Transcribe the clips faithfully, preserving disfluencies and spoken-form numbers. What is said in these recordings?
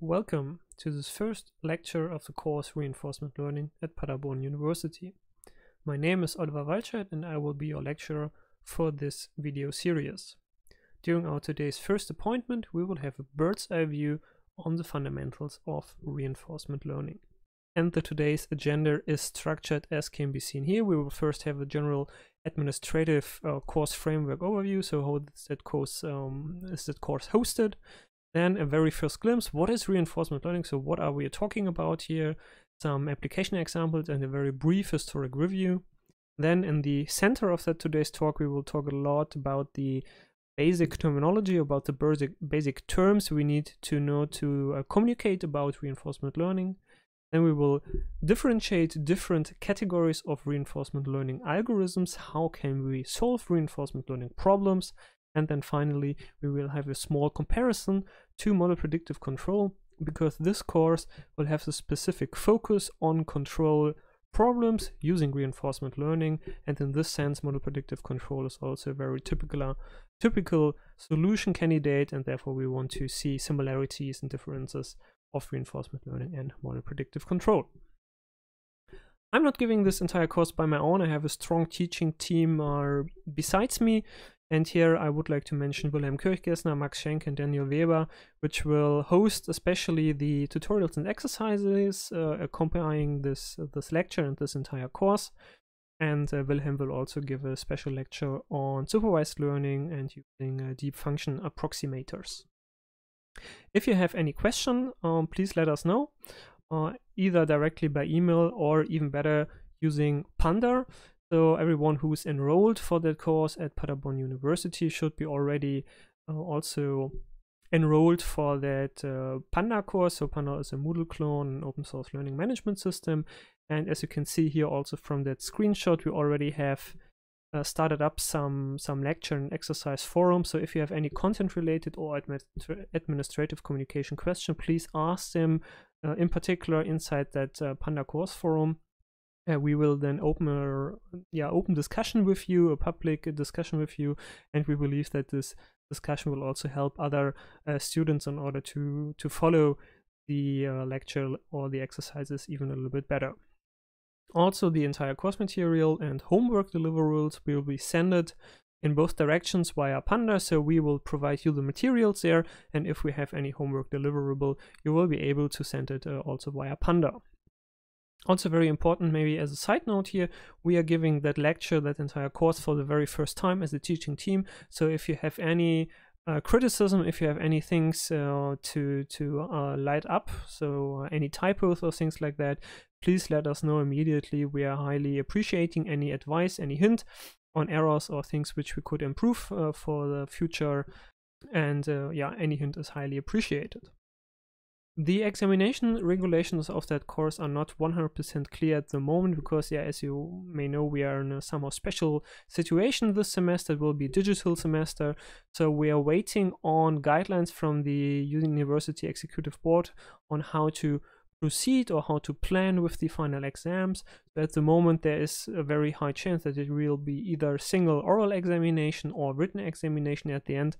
Welcome to this first lecture of the course Reinforcement Learning at Paderborn University. My name is Oliver Wallscheid and I will be your lecturer for this video series. During our today's first appointment, we will have a bird's eye view on the fundamentals of reinforcement learning. And the today's agenda is structured as can be seen here. We will first have a general administrative uh, course framework overview, so how is that course, um, is that course hosted? Then a very first glimpse, what is reinforcement learning, so what are we talking about here, some application examples and a very brief historic review. Then in the center of that today's talk, we will talk a lot about the basic terminology, about the basic, basic terms we need to know to uh, communicate about reinforcement learning. Then we will differentiate different categories of reinforcement learning algorithms, how can we solve reinforcement learning problems. And then finally, we will have a small comparison to model predictive control, because this course will have a specific focus on control problems using reinforcement learning. And in this sense, model predictive control is also a very typical, uh, typical solution candidate. And therefore, we want to see similarities and differences of reinforcement learning and model predictive control. I'm not giving this entire course by my own. I have a strong teaching team uh, besides me. And here I would like to mention Wilhelm Kirchgessner, Max Schenk and Daniel Weber, which will host especially the tutorials and exercises uh, accompanying this, uh, this lecture and this entire course. And uh, Wilhelm will also give a special lecture on supervised learning and using uh, deep function approximators. If you have any question, um, please let us know, uh, either directly by email or even better using Panda. So everyone who is enrolled for that course at Paderborn University should be already uh, also enrolled for that uh, Panda course. So Panda is a Moodle clone, an open source learning management system. And as you can see here also from that screenshot, we already have uh, started up some, some lecture and exercise forum. So if you have any content related or administra- administrative communication question, please ask them uh, in particular inside that uh, Panda course forum. Uh, we will then open a yeah open discussion with you, a public discussion with you, and we believe that this discussion will also help other uh, students in order to to follow the uh, lecture or the exercises even a little bit better. Also, the entire course material and homework deliverables will be sent in both directions via Panda, so we will provide you the materials there, and if we have any homework deliverable, you will be able to send it uh, also via Panda. Also very important, maybe as a side note here, we are giving that lecture, that entire course for the very first time as a teaching team. So if you have any uh, criticism, if you have any things uh, to, to uh, light up, so uh, any typos or things like that, please let us know immediately. We are highly appreciating any advice, any hint on errors or things which we could improve uh, for the future. And uh, yeah, any hint is highly appreciated. The examination regulations of that course are not one hundred percent clear at the moment because, yeah, as you may know, we are in a somehow special situation this semester. It will be a digital semester, so we are waiting on guidelines from the University Executive Board on how to proceed or how to plan with the final exams. But at the moment, there is a very high chance that it will be either single oral examination or written examination at the end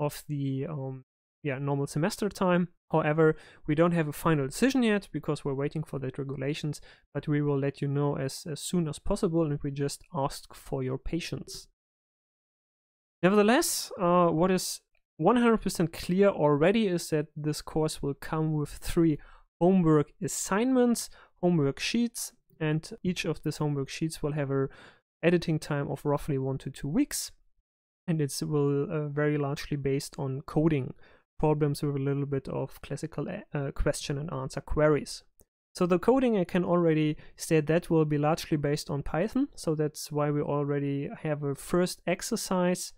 of the um, yeah, normal semester time. However, we don't have a final decision yet because we're waiting for that regulations, but we will let you know as, as soon as possible, and we just ask for your patience. Nevertheless, uh, what is one hundred percent clear already is that this course will come with three homework assignments, homework sheets, and each of these homework sheets will have an editing time of roughly one to two weeks, and it will uh, very largely based on coding problems with a little bit of classical uh, question and answer queries. So the coding, I can already state that will be largely based on Python. So that's why we already have a first exercise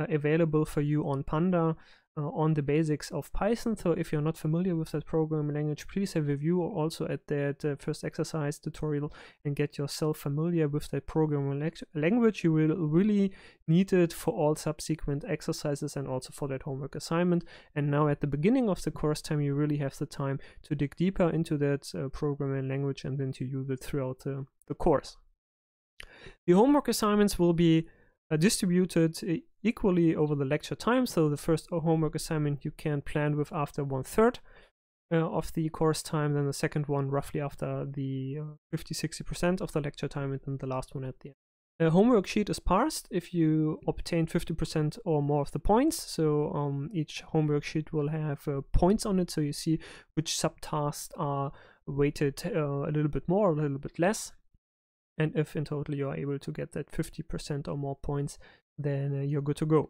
uh, available for you on Panda uh, on the basics of Python. So if you're not familiar with that programming language, please have a view also at that uh, first exercise tutorial and get yourself familiar with that programming language. You will really need it for all subsequent exercises and also for that homework assignment. And now at the beginning of the course time, you really have the time to dig deeper into that uh, programming language and then to use it throughout uh, the course. The homework assignments will be Uh, distributed uh, equally over the lecture time. So the first homework assignment you can plan with after one third uh, of the course time, then the second one roughly after the fifty to sixty percent of the lecture time, and then the last one at the end. The homework sheet is parsed if you obtain fifty percent or more of the points. So um, each homework sheet will have uh, points on it, so you see which subtasks are weighted uh, a little bit more or a little bit less. And if in total you are able to get that fifty percent or more points, then uh, you're good to go.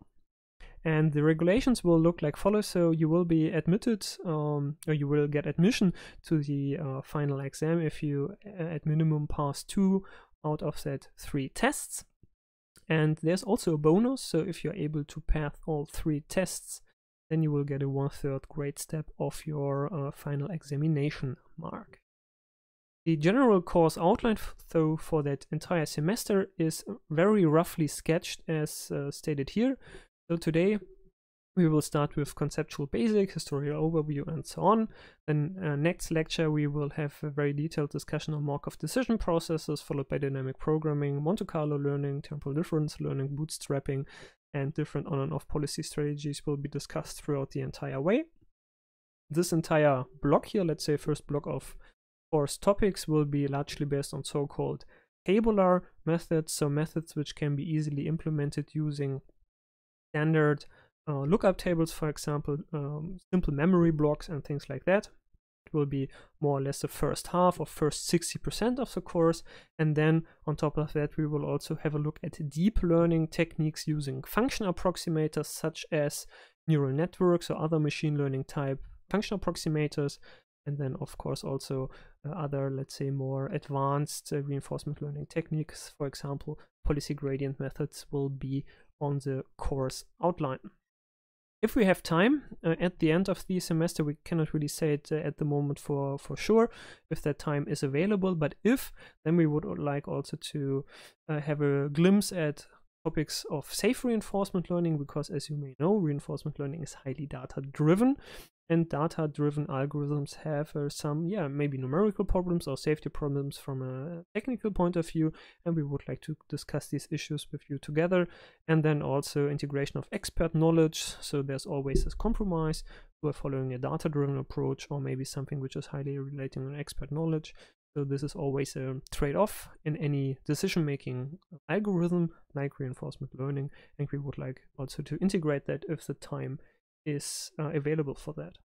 And the regulations will look like follows. So you will be admitted, um, or you will get admission to the uh, final exam if you at minimum pass two out of that three tests. And there's also a bonus, so if you're able to pass all three tests, then you will get a one-third grade step of your uh, final examination mark. The general course outline, though, for that entire semester is very roughly sketched as uh, stated here. So today we will start with conceptual basic, historical overview, and so on. Then uh, next lecture we will have a very detailed discussion on Markov decision processes, followed by dynamic programming, Monte Carlo learning, temporal difference learning, bootstrapping, and different on and off policy strategies will be discussed throughout the entire way. This entire block here, let's say first block of course topics, will be largely based on so-called tabular methods, so methods which can be easily implemented using standard uh, lookup tables, for example, um, simple memory blocks and things like that. It will be more or less the first half or first sixty percent of the course, and then on top of that we will also have a look at deep learning techniques using function approximators such as neural networks or other machine learning type function approximators. And then, of course, also uh, other, let's say, more advanced uh, reinforcement learning techniques, for example, policy gradient methods, will be on the course outline. If we have time uh, at the end of the semester, we cannot really say it uh, at the moment for, for sure if that time is available. But if, then we would like also to uh, have a glimpse at topics of safe reinforcement learning, because as you may know, reinforcement learning is highly data-driven, and data-driven algorithms have uh, some, yeah, maybe numerical problems or safety problems from a technical point of view, and we would like to discuss these issues with you together. And then also integration of expert knowledge, so there's always this compromise. We're following a data-driven approach or maybe something which is highly relating on expert knowledge. So this is always a trade-off in any decision-making algorithm like reinforcement learning, and we would like also to integrate that if the time is uh, available for that.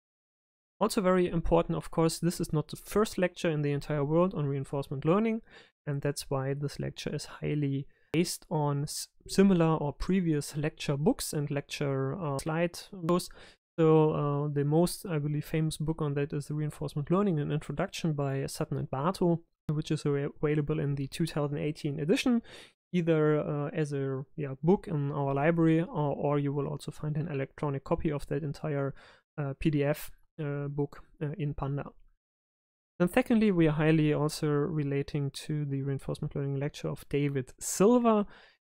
Also very important, of course, this is not the first lecture in the entire world on reinforcement learning, and that's why this lecture is highly based on similar or previous lecture books and lecture uh, slides. So uh, the most, I believe, famous book on that is the Reinforcement Learning: An Introduction by Sutton and Barto, which is available in the two thousand eighteen edition, either uh, as a yeah, book in our library, or, or you will also find an electronic copy of that entire uh, P D F uh, book uh, in Panda. Then secondly, we are highly also relating to the Reinforcement Learning lecture of David Silver.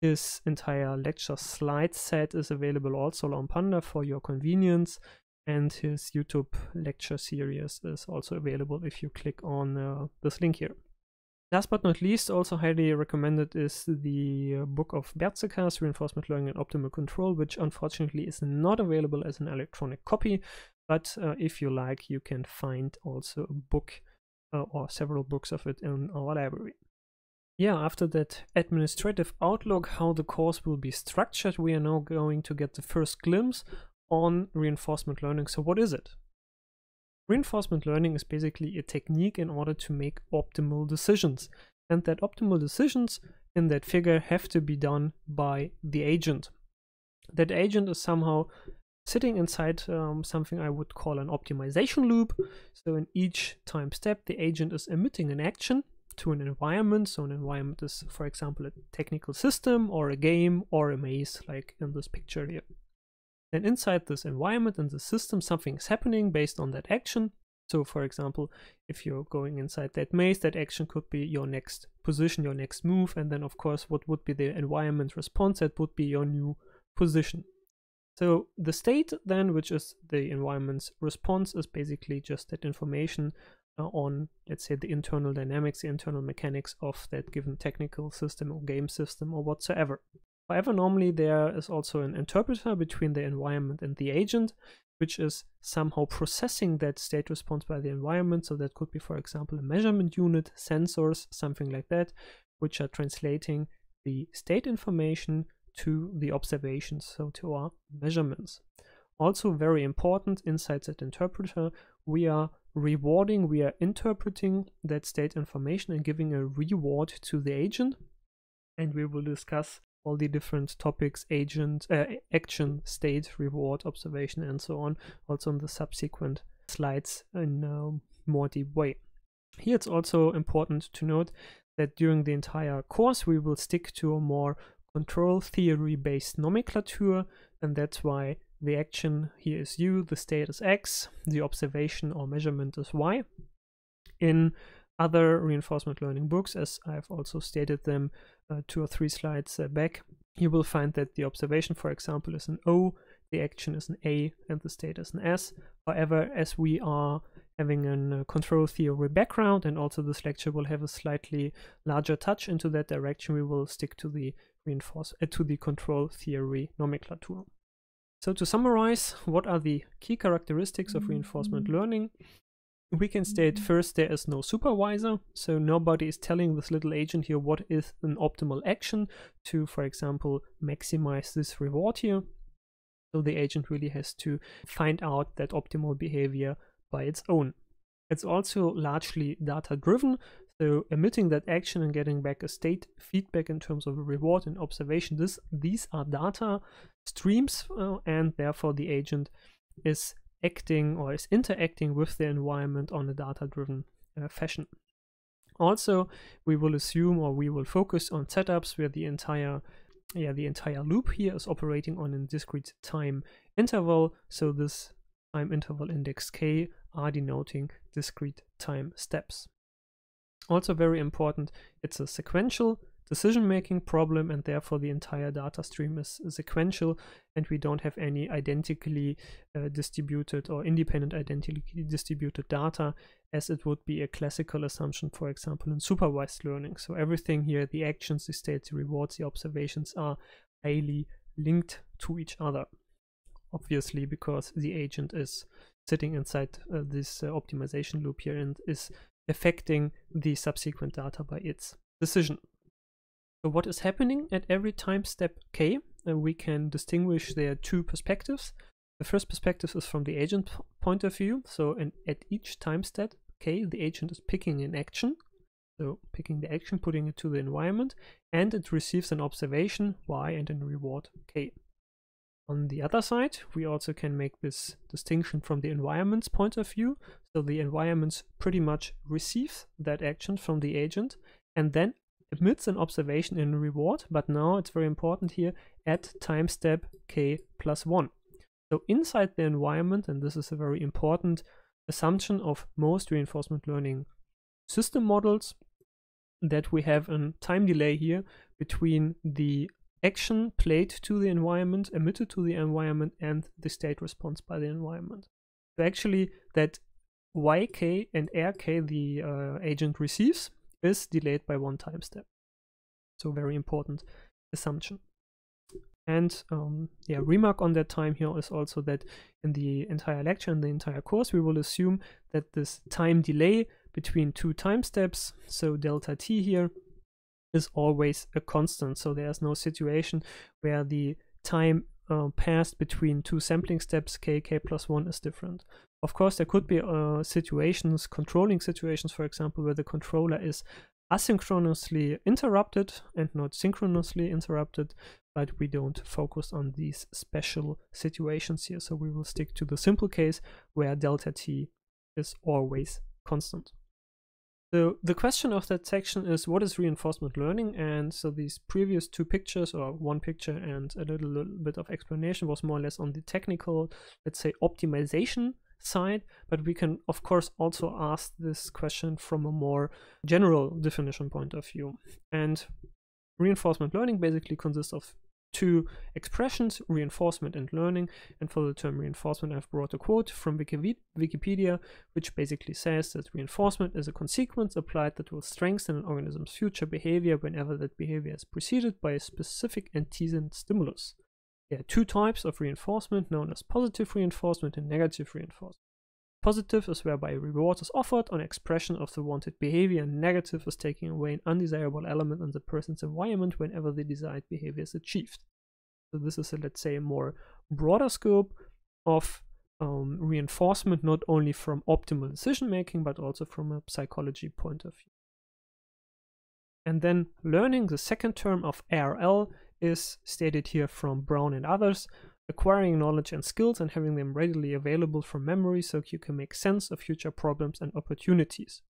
His entire lecture slide set is available also on Panda for your convenience, and his YouTube lecture series is also available if you click on uh, this link here. Last but not least, also highly recommended is the book of Bertsekas, Reinforcement Learning and Optimal Control, which unfortunately is not available as an electronic copy, but uh, if you like, you can find also a book uh, or several books of it in our library. Yeah, after that administrative outlook, how the course will be structured, we are now going to get the first glimpse on reinforcement learning. So what is it? Reinforcement learning is basically a technique in order to make optimal decisions. And that optimal decisions in that figure have to be done by the agent. That agent is somehow sitting inside um, something I would call an optimization loop. So in each time step, the agent is emitting an action to an environment. So an environment is, for example, a technical system or a game or a maze, like in this picture here. And inside this environment and the system, something is happening based on that action. So for example, if you're going inside that maze, that action could be your next position, your next move, and then of course what would be the environment response, that would be your new position. So the state then, which is the environment's response, is basically just that information on, let's say, the internal dynamics, the internal mechanics of that given technical system or game system or whatsoever. However, normally there is also an interpreter between the environment and the agent, which is somehow processing that state response by the environment. So that could be, for example, a measurement unit, sensors, something like that, which are translating the state information to the observations, so to our measurements. Also very important, inside that interpreter, we are rewarding, we are interpreting that state information and giving a reward to the agent. And we will discuss all the different topics, agent, uh, action, state, reward, observation, and so on, also in the subsequent slides in a more deep way. Here it's also important to note that during the entire course we will stick to a more control theory-based nomenclature, and that's why the action here is U, the state is X, the observation or measurement is Y. In other reinforcement learning books, as I've also stated them uh, two or three slides uh, back, you will find that the observation, for example, is an O, the action is an A, and the state is an S. However, as we are having a uh, control theory background, and also this lecture will have a slightly larger touch into that direction, we will stick to the reinforce uh, to the control theory nomenclature. So to summarize, what are the key characteristics of reinforcement learning? We can state first, there is no supervisor, so nobody is telling this little agent here what is an optimal action to, for example, maximize this reward here. So the agent really has to find out that optimal behavior by its own. It's also largely data-driven, so emitting that action and getting back a state feedback in terms of a reward and observation, this, these are data streams, uh, and therefore the agent is acting or is interacting with the environment on a data-driven uh, fashion. Also, we will assume, or we will focus on setups where the entire yeah the entire loop here is operating on a discrete time interval. So this time interval index K are denoting discrete time steps. Also very important, it's a sequential decision-making problem, and therefore the entire data stream is sequential, and we don't have any identically uh, distributed or independent identically distributed data, as it would be a classical assumption, for example, in supervised learning. So everything here, the actions, the states, the rewards, the observations, are highly linked to each other, obviously, because the agent is sitting inside uh, this uh, optimization loop here and is affecting the subsequent data by its decision. So what is happening at every time step K? Uh, we can distinguish there two perspectives. The first perspective is from the agent point of view. So in, at each time step K, the agent is picking an action. So picking the action, putting it to the environment, and it receives an observation Y and a reward K. On the other side, we also can make this distinction from the environment's point of view. So the environment pretty much receives that action from the agent and then emits an observation and a reward, but now it's very important here, at time step K plus one. So inside the environment, and this is a very important assumption of most reinforcement learning system models, that we have a time delay here between the action played to the environment, emitted to the environment, and the state response by the environment. So actually that Y K and R K the uh, agent receives is delayed by one time step. So very important assumption. And um, yeah, remark on that time here is also that in the entire lecture and the entire course, we will assume that this time delay between two time steps, so delta T here, is always a constant. So there's no situation where the time uh, passed between two sampling steps, K, K plus one, is different. Of course, there could be uh, situations, controlling situations, for example, where the controller is asynchronously interrupted and not synchronously interrupted, but we don't focus on these special situations here. So we will stick to the simple case where delta T is always constant. So the question of that section is, what is reinforcement learning? And so these previous two pictures, or one picture and a little, little bit of explanation, was more or less on the technical, let's say, optimization side, but we can of course also ask this question from a more general definition point of view. And reinforcement learning basically consists of two expressions, reinforcement and learning, and for the term reinforcement I've brought a quote from Wikipedia, which basically says that reinforcement is a consequence applied that will strengthen an organism's future behavior whenever that behavior is preceded by a specific antecedent stimulus. There are two types of reinforcement, known as positive reinforcement and negative reinforcement. Positive is whereby a reward is offered on expression of the wanted behavior, and negative is taking away an undesirable element in the person's environment whenever the desired behavior is achieved. So this is, a, let's say, a more broader scope of um, reinforcement, not only from optimal decision-making, but also from a psychology point of view. And then learning, the second term of A R L, is stated here from Brown and others. Acquiring knowledge and skills and having them readily available from memory so you can make sense of future problems and opportunities.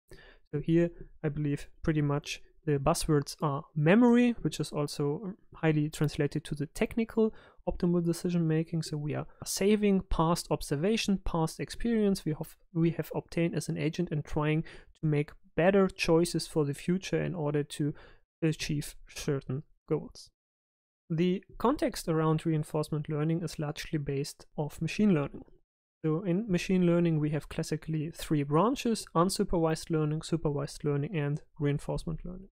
So here I believe pretty much the buzzwords are memory, which is also highly translated to the technical optimal decision making. So we are saving past observation, past experience we have we have obtained as an agent and trying to make better choices for the future in order to achieve certain goals. The context around reinforcement learning is largely based off machine learning. So in machine learning we have classically three branches: unsupervised learning, supervised learning, and reinforcement learning.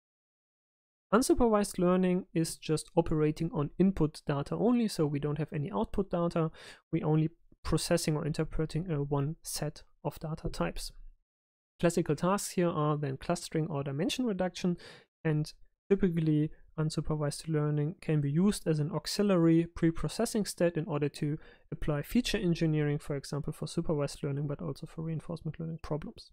Unsupervised learning is just operating on input data only, so we don't have any output data. We only processing or interpreting a one set of data types. Classical tasks here are then clustering or dimension reduction, and typically unsupervised learning can be used as an auxiliary pre-processing step in order to apply feature engineering, for example, for supervised learning, but also for reinforcement learning problems.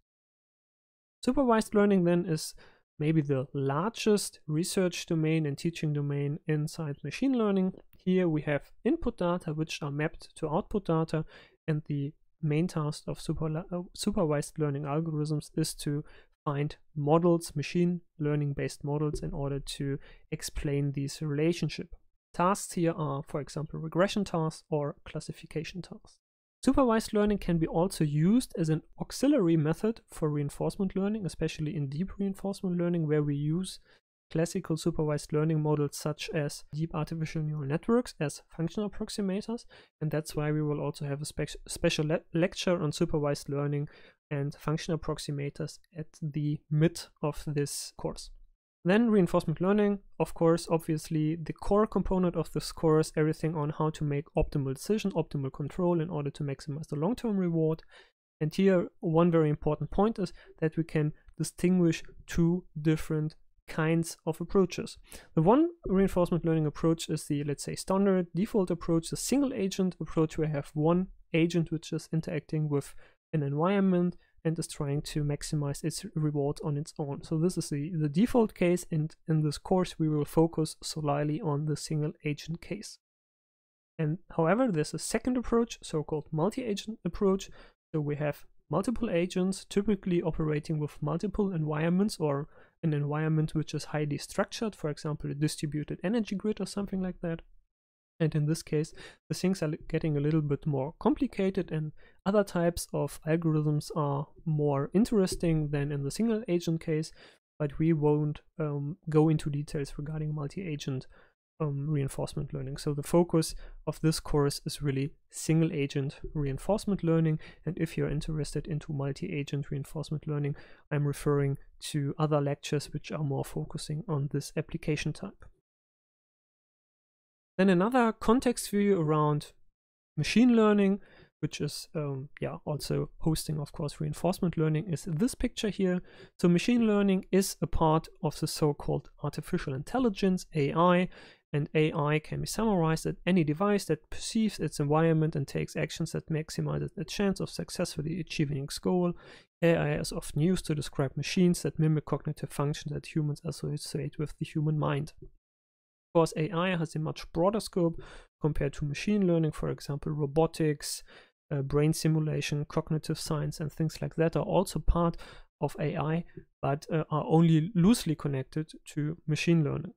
Supervised learning then is maybe the largest research domain and teaching domain inside machine learning. Here we have input data, which are mapped to output data, and the main task of super, uh, supervised learning algorithms is to find models, machine learning based models, in order to explain these relationship. Tasks here are, for example, regression tasks or classification tasks. Supervised learning can be also used as an auxiliary method for reinforcement learning, especially in deep reinforcement learning, where we use classical supervised learning models such as deep artificial neural networks as function approximators, and that's why we will also have a spe- special le- lecture on supervised learning and function approximators at the mid of this course. Then reinforcement learning, of course, obviously the core component of this course, everything on how to make optimal decision, optimal control in order to maximize the long-term reward. And here one very important point is that we can distinguish two different kinds of approaches. The one reinforcement learning approach is the, let's say, standard default approach, the single agent approach, where we have one agent which is interacting with an environment and is trying to maximize its reward on its own. So this is the, the default case, and in this course we will focus solely on the single agent case. And however, there's a second approach, so-called multi-agent approach. So we have multiple agents typically operating with multiple environments, or an environment which is highly structured, for example a distributed energy grid or something like that. And in this case the things are getting a little bit more complicated, and other types of algorithms are more interesting than in the single agent case, but we won't um, go into details regarding multi-agent um, reinforcement learning. So the focus of this course is really single agent reinforcement learning, and if you're interested into multi-agent reinforcement learning, I'm referring to other lectures which are more focusing on this application type. Then another context view around machine learning, which is um, yeah, also hosting, of course, reinforcement learning, is this picture here. So machine learning is a part of the so-called artificial intelligence, A I, and A I can be summarized as any device that perceives its environment and takes actions that maximize the chance of successfully achieving its goal. A I is often used to describe machines that mimic cognitive functions that humans associate with the human mind. Of course, A I has a much broader scope compared to machine learning. For example, robotics, uh, brain simulation, cognitive science, and things like that are also part of A I, but uh, are only loosely connected to machine learning.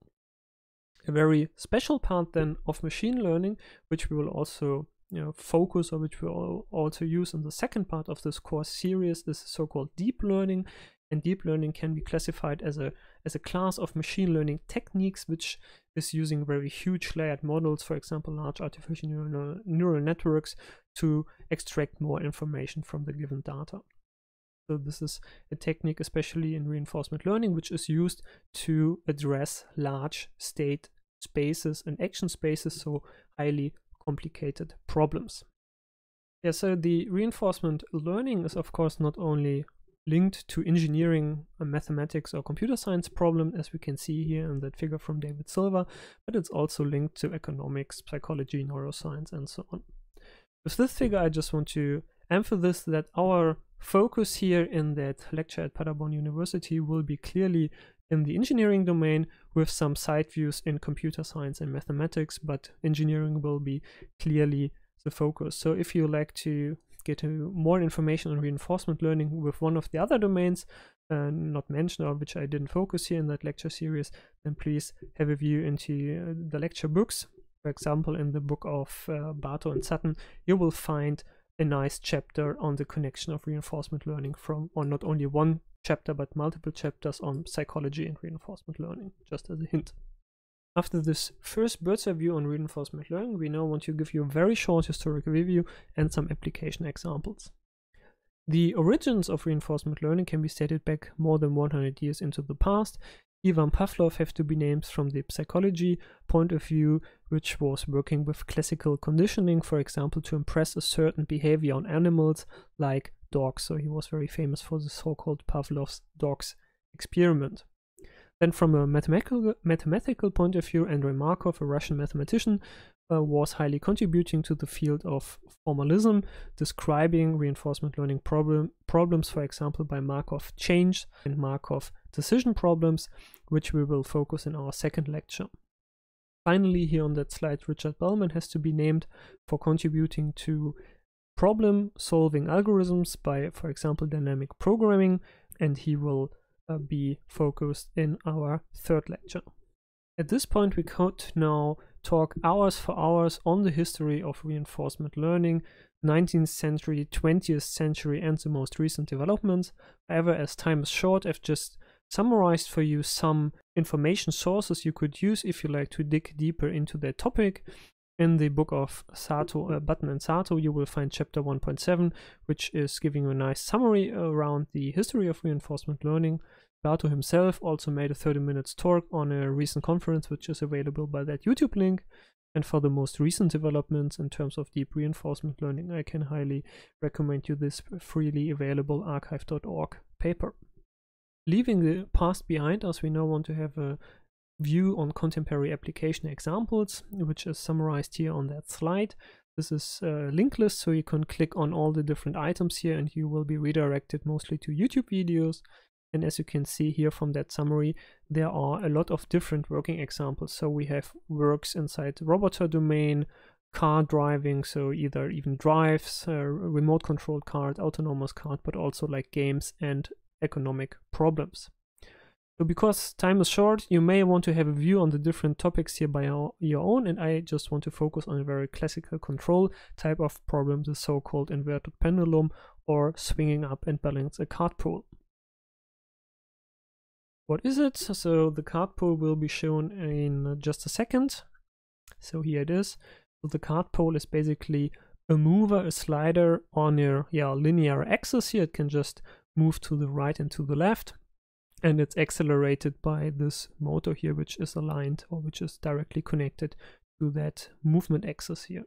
A very special part then of machine learning, which we will also you know, focus, or which we will also use in the second part of this course series, is so-called deep learning. and deep learning can be classified as a as a class of machine learning techniques, which is using very huge layered models, for example large artificial neural, neural networks, to extract more information from the given data. So this is a technique, especially in reinforcement learning, which is used to address large state spaces and action spaces, so highly complicated problems. Yeah, so the reinforcement learning is of course not only linked to engineering, mathematics or computer science problem, as we can see here in that figure from David Silver, but it's also linked to economics, psychology, neuroscience, and so on. With this figure, I just want to emphasize that our focus here in that lecture at Paderborn University will be clearly in the engineering domain, with some side views in computer science and mathematics, but engineering will be clearly the focus. So if you like to get more information on reinforcement learning with one of the other domains uh, not mentioned, or which I didn't focus here in that lecture series, then please have a view into uh, the lecture books. For example, in the book of uh, Barto and Sutton, you will find a nice chapter on the connection of reinforcement learning from, or not only one chapter, but multiple chapters on psychology and reinforcement learning, just as a hint. After this first bird's eye view on reinforcement learning, we now want to give you a very short historic review and some application examples. The origins of reinforcement learning can be stated back more than one hundred years into the past. Ivan Pavlov have to be named from the psychology point of view, which was working with classical conditioning, for example, to impress a certain behavior on animals like dogs. So he was very famous for the so-called Pavlov's dogs experiment. Then from a mathematical, mathematical point of view, Andrey Markov, a Russian mathematician, uh, was highly contributing to the field of formalism, describing reinforcement learning problem, problems, for example, by Markov change and Markov decision problems, which we will focus in our second lecture. Finally, here on that slide, Richard Bellman has to be named for contributing to problem-solving algorithms by, for example, dynamic programming, and he will uh, be focused in our third lecture. At this point, we could now talk hours for hours on the history of reinforcement learning, nineteenth century, twentieth century, and the most recent developments. However, as time is short, I've just summarized for you some information sources you could use if you like to dig deeper into that topic. In the book of Sato, uh, Button and Sato, you will find chapter one point seven, which is giving you a nice summary around the history of reinforcement learning. Barto himself also made a thirty minutes talk on a recent conference, which is available by that YouTube link. And for the most recent developments in terms of deep reinforcement learning, I can highly recommend you this freely available archive dot org paper. Leaving the past behind us, we now want to have a view on contemporary application examples, which is summarized here on that slide. This is a link list, so you can click on all the different items here and you will be redirected mostly to YouTube videos. And as you can see here from that summary, there are a lot of different working examples. So we have works inside the roboter domain, car driving, so either even drives, uh, remote controlled cars, autonomous cars, but also like games and economic problems. So because time is short, you may want to have a view on the different topics here by your own, and I just want to focus on a very classical control type of problem, the so-called inverted pendulum or swinging up and balance a card pool. What is it? So the card pool will be shown in just a second. So here it is. So the card pool is basically a mover, a slider on your yeah, linear axis here. It can just move to the right and to the left. And it's accelerated by this motor here, which is aligned or which is directly connected to that movement axis here.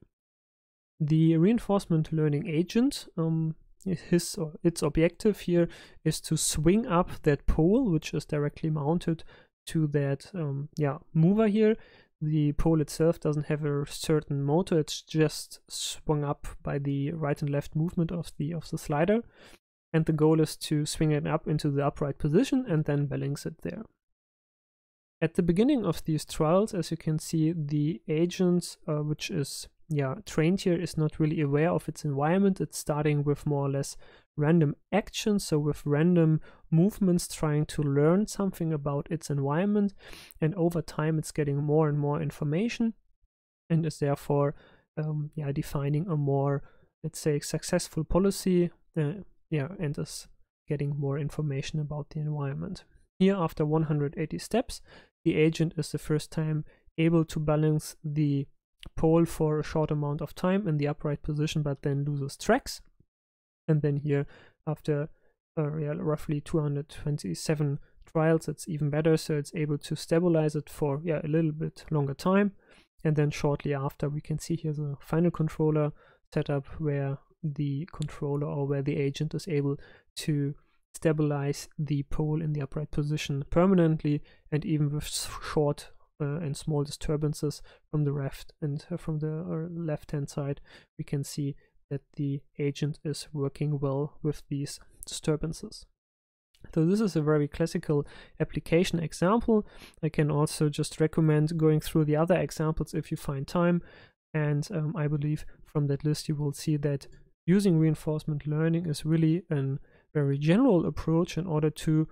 The reinforcement learning agent, um, his or its objective here is to swing up that pole, which is directly mounted to that um, yeah, mover here. The pole itself doesn't have a certain motor, it's just swung up by the right and left movement of the of the slider. And the goal is to swing it up into the upright position and then balance it there. At the beginning of these trials, as you can see, the agent, uh, which is yeah, trained here, is not really aware of its environment. It's starting with more or less random actions, so with random movements trying to learn something about its environment. And over time, it's getting more and more information and is therefore um, yeah, defining a more, let's say, successful policy, uh, Yeah, and is getting more information about the environment. Here, after one hundred eighty steps, the agent is the first time able to balance the pole for a short amount of time in the upright position, but then loses tracks. And then here, after uh, yeah, roughly two hundred twenty-seven trials, it's even better, so it's able to stabilize it for yeah a little bit longer time. And then shortly after, we can see here the final controller setup, where the controller or where the agent is able to stabilize the pole in the upright position permanently, and even with short uh, and small disturbances from the left and uh, from the left hand side, we can see that the agent is working well with these disturbances. So this is a very classical application example. I can also just recommend going through the other examples if you find time, and um, I believe from that list you will see that using reinforcement learning is really an very general approach in order to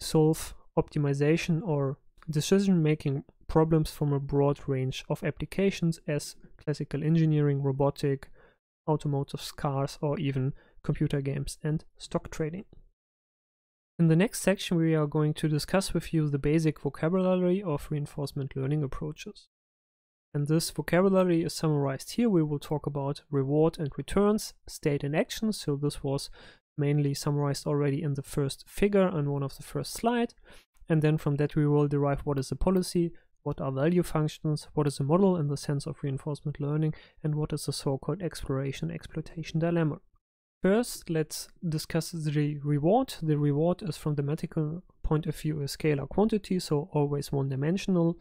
solve optimization or decision-making problems from a broad range of applications, as classical engineering, robotic, automotive cars, or even computer games and stock trading. In the next section, we are going to discuss with you the basic vocabulary of reinforcement learning approaches. And this vocabulary is summarized here. We will talk about reward and returns, state and action. So this was mainly summarized already in the first figure on one of the first slides. And then from that we will derive what is a policy, what are value functions, what is a model in the sense of reinforcement learning, and what is the so-called exploration exploitation dilemma. First, let's discuss the reward. The reward is, from the mathematical point of view, a scalar quantity, so always one-dimensional,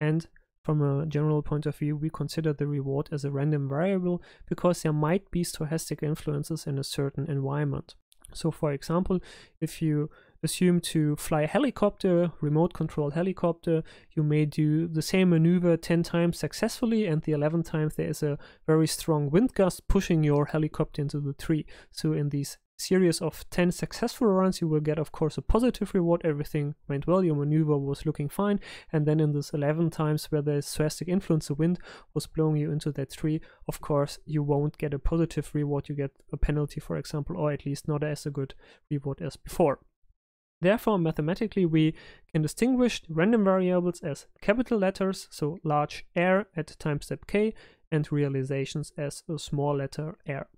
and from a general point of view, we consider the reward as a random variable because there might be stochastic influences in a certain environment. So, for example, if you assume to fly a helicopter, remote control helicopter, you may do the same maneuver ten times successfully, and the eleventh time there is a very strong wind gust pushing your helicopter into the tree. So in these series of ten successful runs, you will get, of course, a positive reward. Everything went well, your maneuver was looking fine, and then in this eleven times where the stochastic influence, the wind was blowing you into that tree, of course you won't get a positive reward, you get a penalty, for example, or at least not as a good reward as before. Therefore, mathematically, we can distinguish random variables as capital letters, so large R at time step k, and realizations as a small letter r.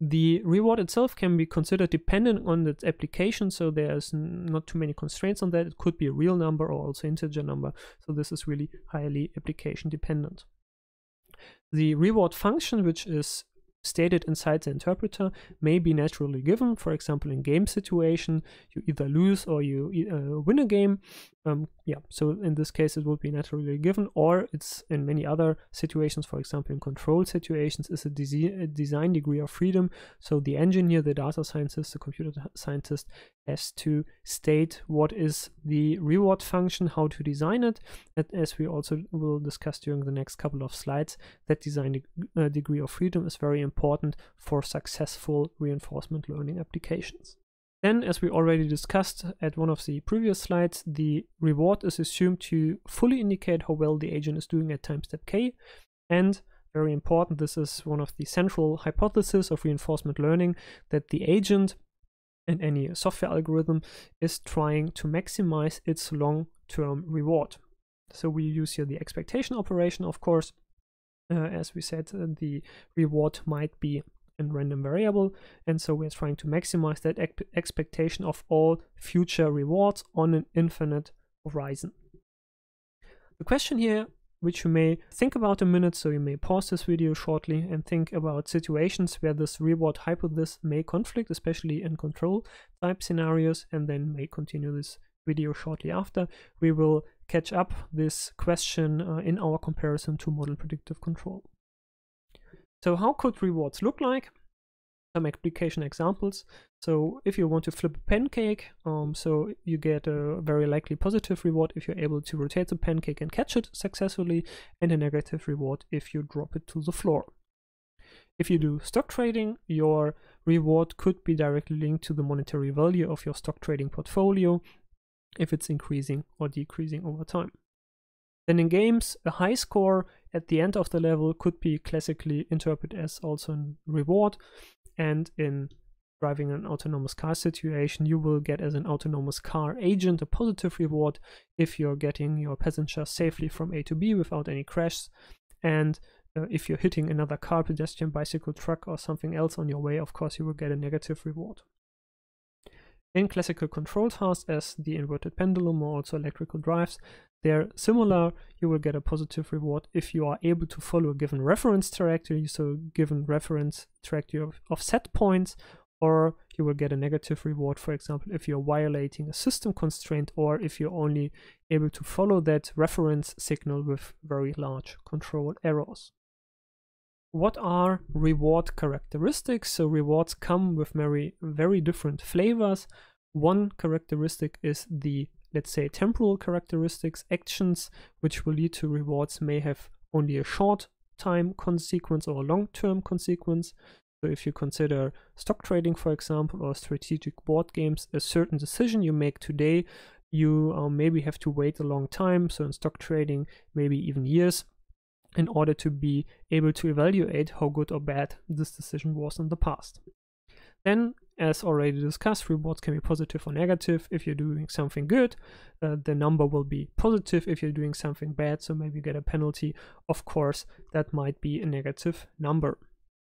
The reward itself can be considered dependent on its application, so there's not too many constraints on that. It could be a real number or also integer number, so this is really highly application dependent. The reward function, which is stated inside the interpreter, may be naturally given. For example, in game situation, you either lose or you uh, win a game. Um, yeah, so in this case, it will be naturally given, or it's in many other situations, for example, in control situations, is a, a design degree of freedom. So the engineer, the data scientist, the computer scientist has to state what is the reward function, how to design it. And as we also will discuss during the next couple of slides, that design de uh, degree of freedom is very important for successful reinforcement learning applications. Then, as we already discussed at one of the previous slides, the reward is assumed to fully indicate how well the agent is doing at time step k. And very important, this is one of the central hypotheses of reinforcement learning, that the agent in any software algorithm is trying to maximize its long-term reward. So we use here the expectation operation, of course. Uh, as we said, uh, the reward might be in random variable, and so we're trying to maximize that expectation of all future rewards on an infinite horizon. The question here, which you may think about a minute, so you may pause this video shortly and think about situations where this reward hypothesis may conflict, especially in control type scenarios, and then may continue this video shortly after. We will catch up this question uh, in our comparison to model predictive control. So how could rewards look like? Some application examples. So if you want to flip a pancake, um, so you get a very likely positive reward if you're able to rotate the pancake and catch it successfully, and a negative reward if you drop it to the floor. If you do stock trading, your reward could be directly linked to the monetary value of your stock trading portfolio, if it's increasing or decreasing over time. Then in games, a high score at the end of the level could be classically interpreted as also a reward, and in driving an autonomous car situation, you will get as an autonomous car agent a positive reward if you're getting your passenger safely from A to B without any crashes, and uh, if you're hitting another car, pedestrian, bicycle, truck or something else on your way, of course you will get a negative reward. In classical control tasks, as the inverted pendulum or also electrical drives, they're similar. You will get a positive reward if you are able to follow a given reference trajectory, so given reference trajectory of, of set points, or you will get a negative reward, for example, if you're violating a system constraint or if you're only able to follow that reference signal with very large control errors. What are reward characteristics? So rewards come with very, very different flavors. One characteristic is the, let's say, temporal characteristics. Actions which will lead to rewards may have only a short time consequence or a long-term consequence. So if you consider stock trading, for example, or strategic board games, a certain decision you make today, you uh, maybe have to wait a long time. So in stock trading, maybe even years, in order to be able to evaluate how good or bad this decision was in the past. Then, as already discussed, rewards can be positive or negative. If you're doing something good, uh, the number will be positive. If you're doing something bad, so maybe you get a penalty, of course, that might be a negative number.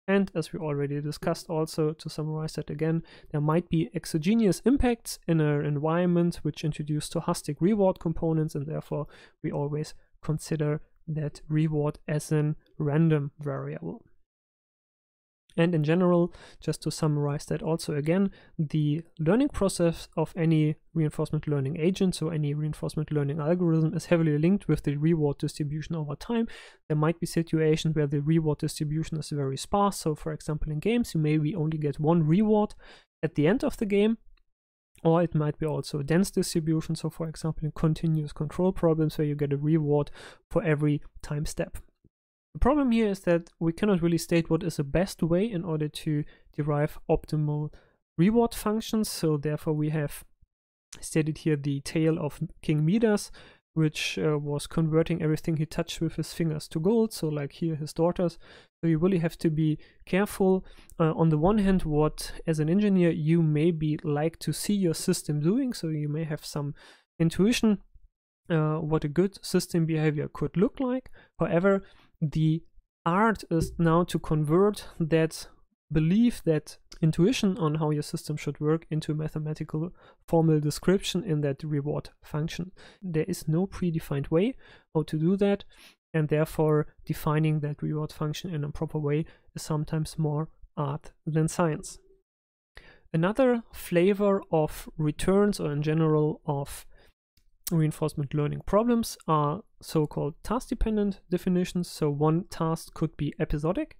And as we already discussed also, to summarize that again, there might be exogenous impacts in an environment which introduce stochastic reward components, and therefore we always consider that reward as a random variable. And in general, just to summarize that also again, the learning process of any reinforcement learning agent, so any reinforcement learning algorithm, is heavily linked with the reward distribution over time. There might be situations where the reward distribution is very sparse. So for example, in games, you maybe only get one reward at the end of the game. Or it might be also a dense distribution, so for example in continuous control problems where you get a reward for every time step. The problem here is that we cannot really state what is the best way in order to derive optimal reward functions, so therefore we have stated here the tale of King Midas, which uh, was converting everything he touched with his fingers to gold, so like here his daughters. So you really have to be careful uh, on the one hand what as an engineer you maybe like to see your system doing, so you may have some intuition uh, what a good system behavior could look like. However, the art is now to convert that belief, that intuition on how your system should work, into a mathematical formal description in that reward function. There is no predefined way how to do that, and therefore defining that reward function in a proper way is sometimes more art than science. Another flavor of returns, or in general of reinforcement learning problems, are so-called task-dependent definitions. So one task could be episodic.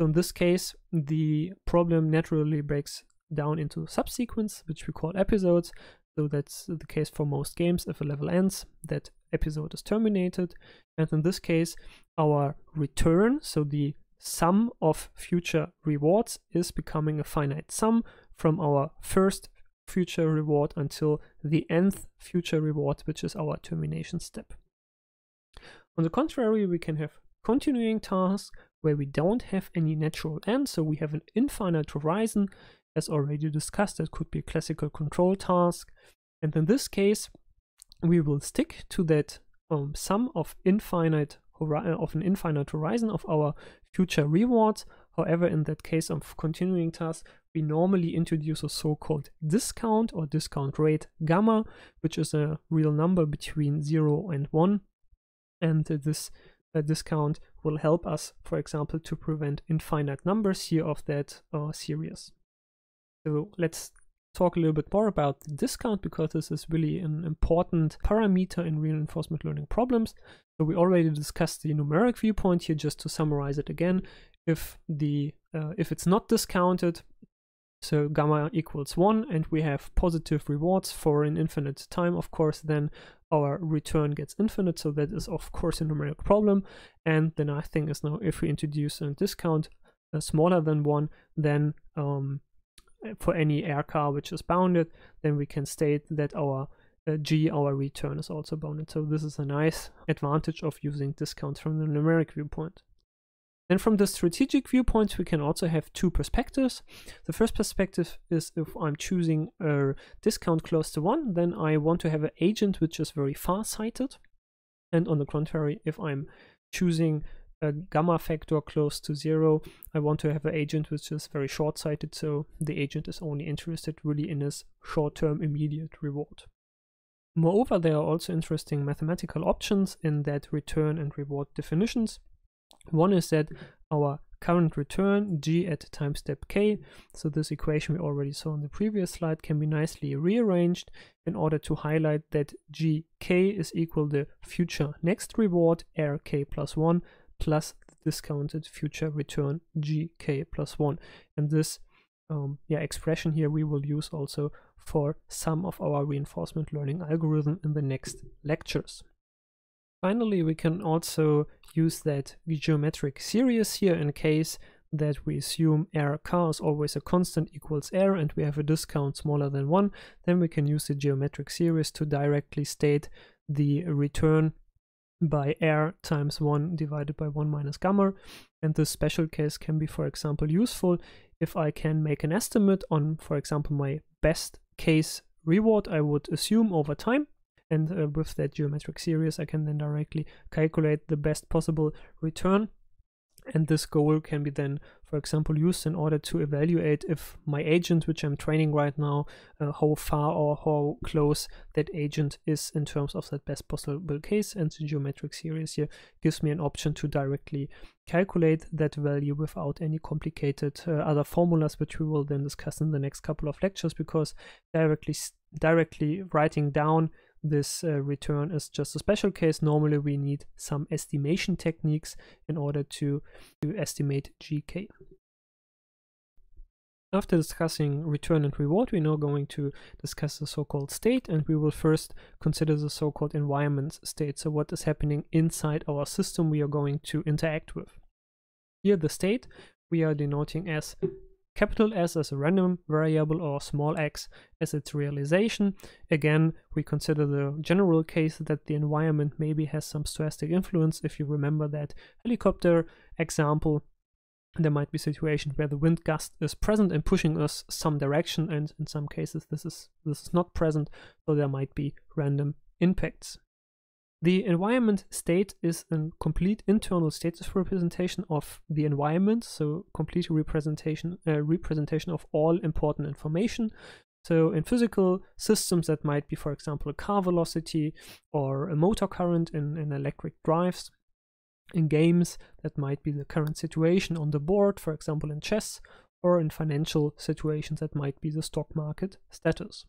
So in this case, the problem naturally breaks down into subsequence, which we call episodes. So that's the case for most games. If a level ends, that episode is terminated. And in this case, our return, so the sum of future rewards, is becoming a finite sum from our first future reward until the nth future reward, which is our termination step. On the contrary, we can have continuing tasks where we don't have any natural end, so we have an infinite horizon, as already discussed. That could be a classical control task, and in this case we will stick to that um, sum of infinite of an infinite horizon of our future rewards. However, in that case of continuing tasks, we normally introduce a so-called discount or discount rate gamma, which is a real number between zero and one, and uh, this A discount will help us, for example, to prevent infinite numbers here of that uh, series. So let's talk a little bit more about the discount, because this is really an important parameter in reinforcement learning problems. So we already discussed the numeric viewpoint here, just to summarize it again. If the uh, if it's not discounted, so gamma equals one, and we have positive rewards for an infinite time, of course, then our return gets infinite. So that is, of course, a numeric problem. And the nice thing is now, if we introduce a discount uh, smaller than one, then um, for any air car which is bounded, then we can state that our uh, G, our return, is also bounded. So this is a nice advantage of using discounts from the numeric viewpoint. And from the strategic viewpoint, we can also have two perspectives. The first perspective is if I'm choosing a discount close to one, then I want to have an agent which is very far-sighted. And on the contrary, if I'm choosing a gamma factor close to zero, I want to have an agent which is very short-sighted, so the agent is only interested really in his short-term immediate reward. Moreover, there are also interesting mathematical options in that return and reward definitions. One is that our current return, g at time step k, so this equation we already saw in the previous slide, can be nicely rearranged in order to highlight that gk is equal to the future next reward, rk plus one, plus the discounted future return gk plus one. And this um, yeah, expression here we will use also for some of our reinforcement learning algorithm in the next lectures. Finally, we can also use that geometric series here in case that we assume rk is always a constant equals r and we have a discount smaller than one, then we can use the geometric series to directly state the return by r times one divided by one minus gamma. And this special case can be, for example, useful if I can make an estimate on, for example, my best case reward I would assume over time. And uh, with that geometric series, I can then directly calculate the best possible return. And this goal can be then, for example, used in order to evaluate if my agent, which I'm training right now, uh, how far or how close that agent is in terms of that best possible case. And the geometric series here gives me an option to directly calculate that value without any complicated uh, other formulas, which we will then discuss in the next couple of lectures, because directly, directly writing down this uh, return is just a special case. Normally we need some estimation techniques in order to, to estimate G K. After discussing return and reward, we're now going to discuss the so-called state, and we will first consider the so-called environment state. So what is happening inside our system we are going to interact with. Here the state we are denoting as capital S as a random variable, or small x as its realization. Again, we consider the general case that the environment maybe has some stochastic influence. If you remember that helicopter example, there might be situations where the wind gust is present and pushing us some direction, and in some cases this is this is not present, so there might be random impacts. The environment state is a complete internal status representation of the environment, so complete representation uh, representation of all important information. So in physical systems that might be, for example, a car velocity or a motor current in, in electric drives. In games that might be the current situation on the board, for example in chess, or in financial situations that might be the stock market status.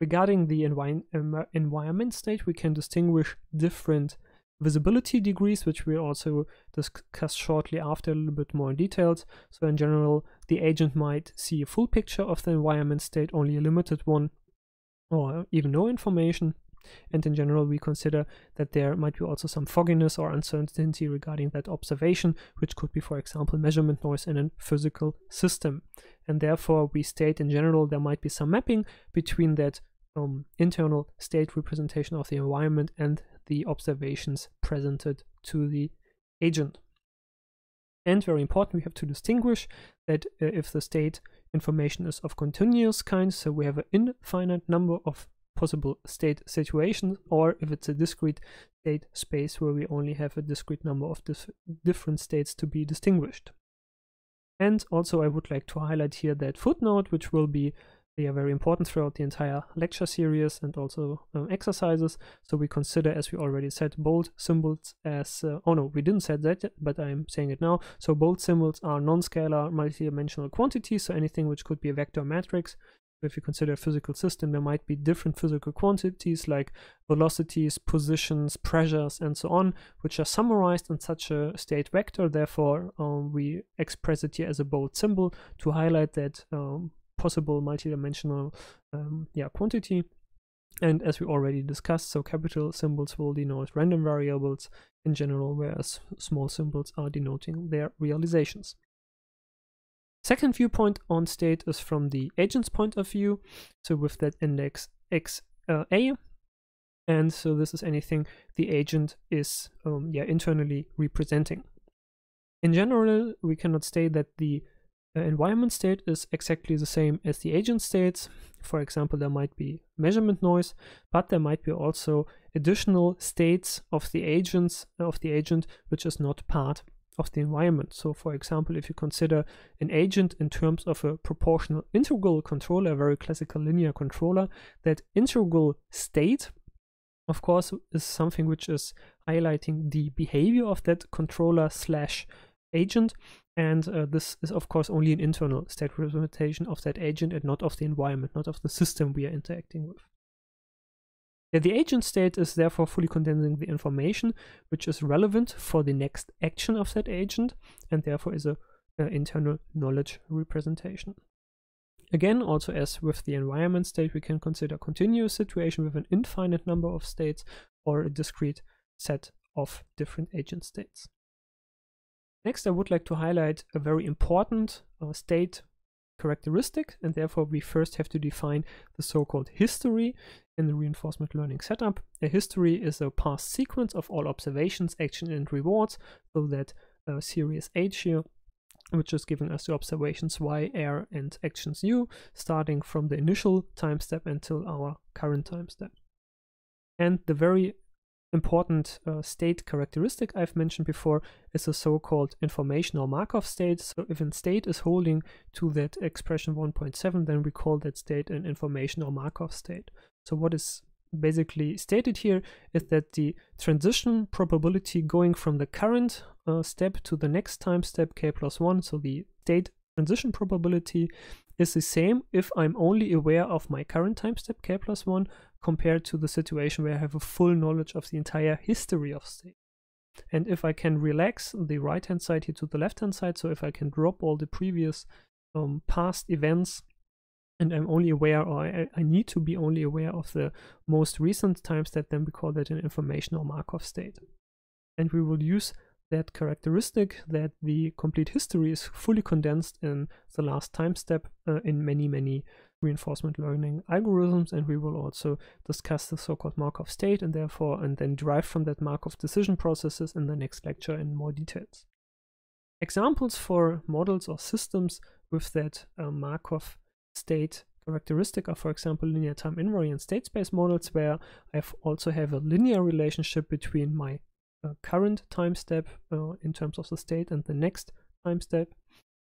Regarding the envi um, environment state, we can distinguish different visibility degrees, which we also discuss shortly after a little bit more in details. So in general, the agent might see a full picture of the environment state, only a limited one, or even no information. And in general, we consider that there might be also some fogginess or uncertainty regarding that observation, which could be, for example, measurement noise in a physical system. And therefore, we state in general there might be some mapping between that um, internal state representation of the environment and the observations presented to the agent. And very important, we have to distinguish that uh, if the state information is of continuous kind, so we have an infinite number of possible state situations, or if it's a discrete state space where we only have a discrete number of different states to be distinguished. And also I would like to highlight here that footnote, which will be they are very important throughout the entire lecture series and also um, exercises. So we consider, as we already said, bold symbols as uh, oh no, we didn't say that yet, but I'm saying it now. So bold symbols are non-scalar multidimensional quantities, so anything which could be a vector matrix. If you consider a physical system, there might be different physical quantities like velocities, positions, pressures, and so on, which are summarized in such a state vector. Therefore, um, we express it here as a bold symbol to highlight that um, possible multidimensional um, yeah, quantity. And as we already discussed, so capital symbols will denote random variables in general, whereas small symbols are denoting their realizations. Second viewpoint on state is from the agent's point of view, so with that index x uh, a, and so this is anything the agent is um, yeah internally representing. In general, we cannot state that the environment state is exactly the same as the agent states. For example, there might be measurement noise, but there might be also additional states of the agents of the agent which is not part of the environment. So for example, if you consider an agent in terms of a proportional integral controller, a very classical linear controller, that integral state of course is something which is highlighting the behavior of that controller slash agent, and uh, this is of course only an internal state representation of that agent and not of the environment, not of the system we are interacting with. Yeah, the agent state is therefore fully condensing the information which is relevant for the next action of that agent, and therefore is a uh, internal knowledge representation. Again, also as with the environment state, we can consider a continuous situation with an infinite number of states or a discrete set of different agent states. Next, I would like to highlight a very important uh, state characteristic, and therefore we first have to define the so-called history in the reinforcement learning setup. A history is a past sequence of all observations, action, and rewards, so that uh, series H here, which is giving us the observations Y, R, and actions U, starting from the initial time step until our current time step. And the very important uh, state characteristic I've mentioned before is the so-called information or Markov state. So if a state is holding to that expression one point seven, then we call that state an information or Markov state. So what is basically stated here is that the transition probability going from the current uh, step to the next time step k plus one, so the state transition probability, is the same if I'm only aware of my current time step k plus one compared to the situation where I have a full knowledge of the entire history of state. And if I can relax the right hand side here to the left hand side, so if I can drop all the previous um, past events and I'm only aware, or I, I need to be only aware of the most recent time step, then we call that an information or Markov state. And we will use that characteristic that the complete history is fully condensed in the last time step uh, in many, many reinforcement learning algorithms, and we will also discuss the so-called Markov state and therefore and then derive from that Markov decision processes in the next lecture in more details. Examples for models or systems with that uh, Markov state characteristic are, for example, linear time invariant state space models, where I also have a linear relationship between my Uh, current time step uh, in terms of the state and the next time step,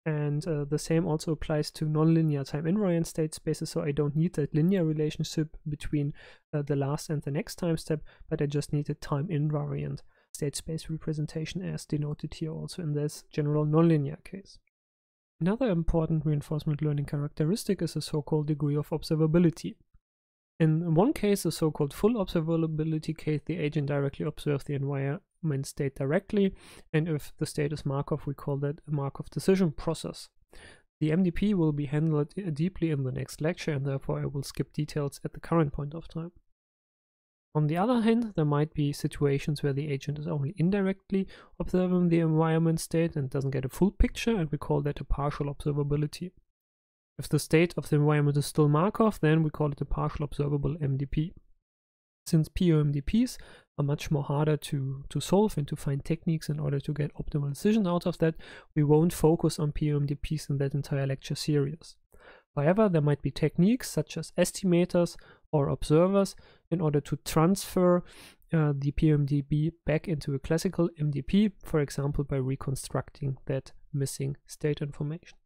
and uh, the same also applies to nonlinear time invariant state spaces. So I don't need that linear relationship between uh, the last and the next time step, but I just need a time invariant state space representation as denoted here also in this general nonlinear case. Another important reinforcement learning characteristic is the so-called degree of observability. In one case, the so-called full observability case, the agent directly observes the environment state directly, and if the state is Markov, we call that a Markov decision process. The M D P will be handled deeply in the next lecture, and therefore I will skip details at the current point of time. On the other hand, there might be situations where the agent is only indirectly observing the environment state and doesn't get a full picture, and we call that a partial observability. If the state of the environment is still Markov, then we call it a partial observable M D P. Since P O M D Ps are much more harder to, to solve and to find techniques in order to get optimal decisions out of that, we won't focus on P O M D Ps in that entire lecture series. However, there might be techniques such as estimators or observers in order to transfer uh, the P O M D P back into a classical M D P, for example by reconstructing that missing state information.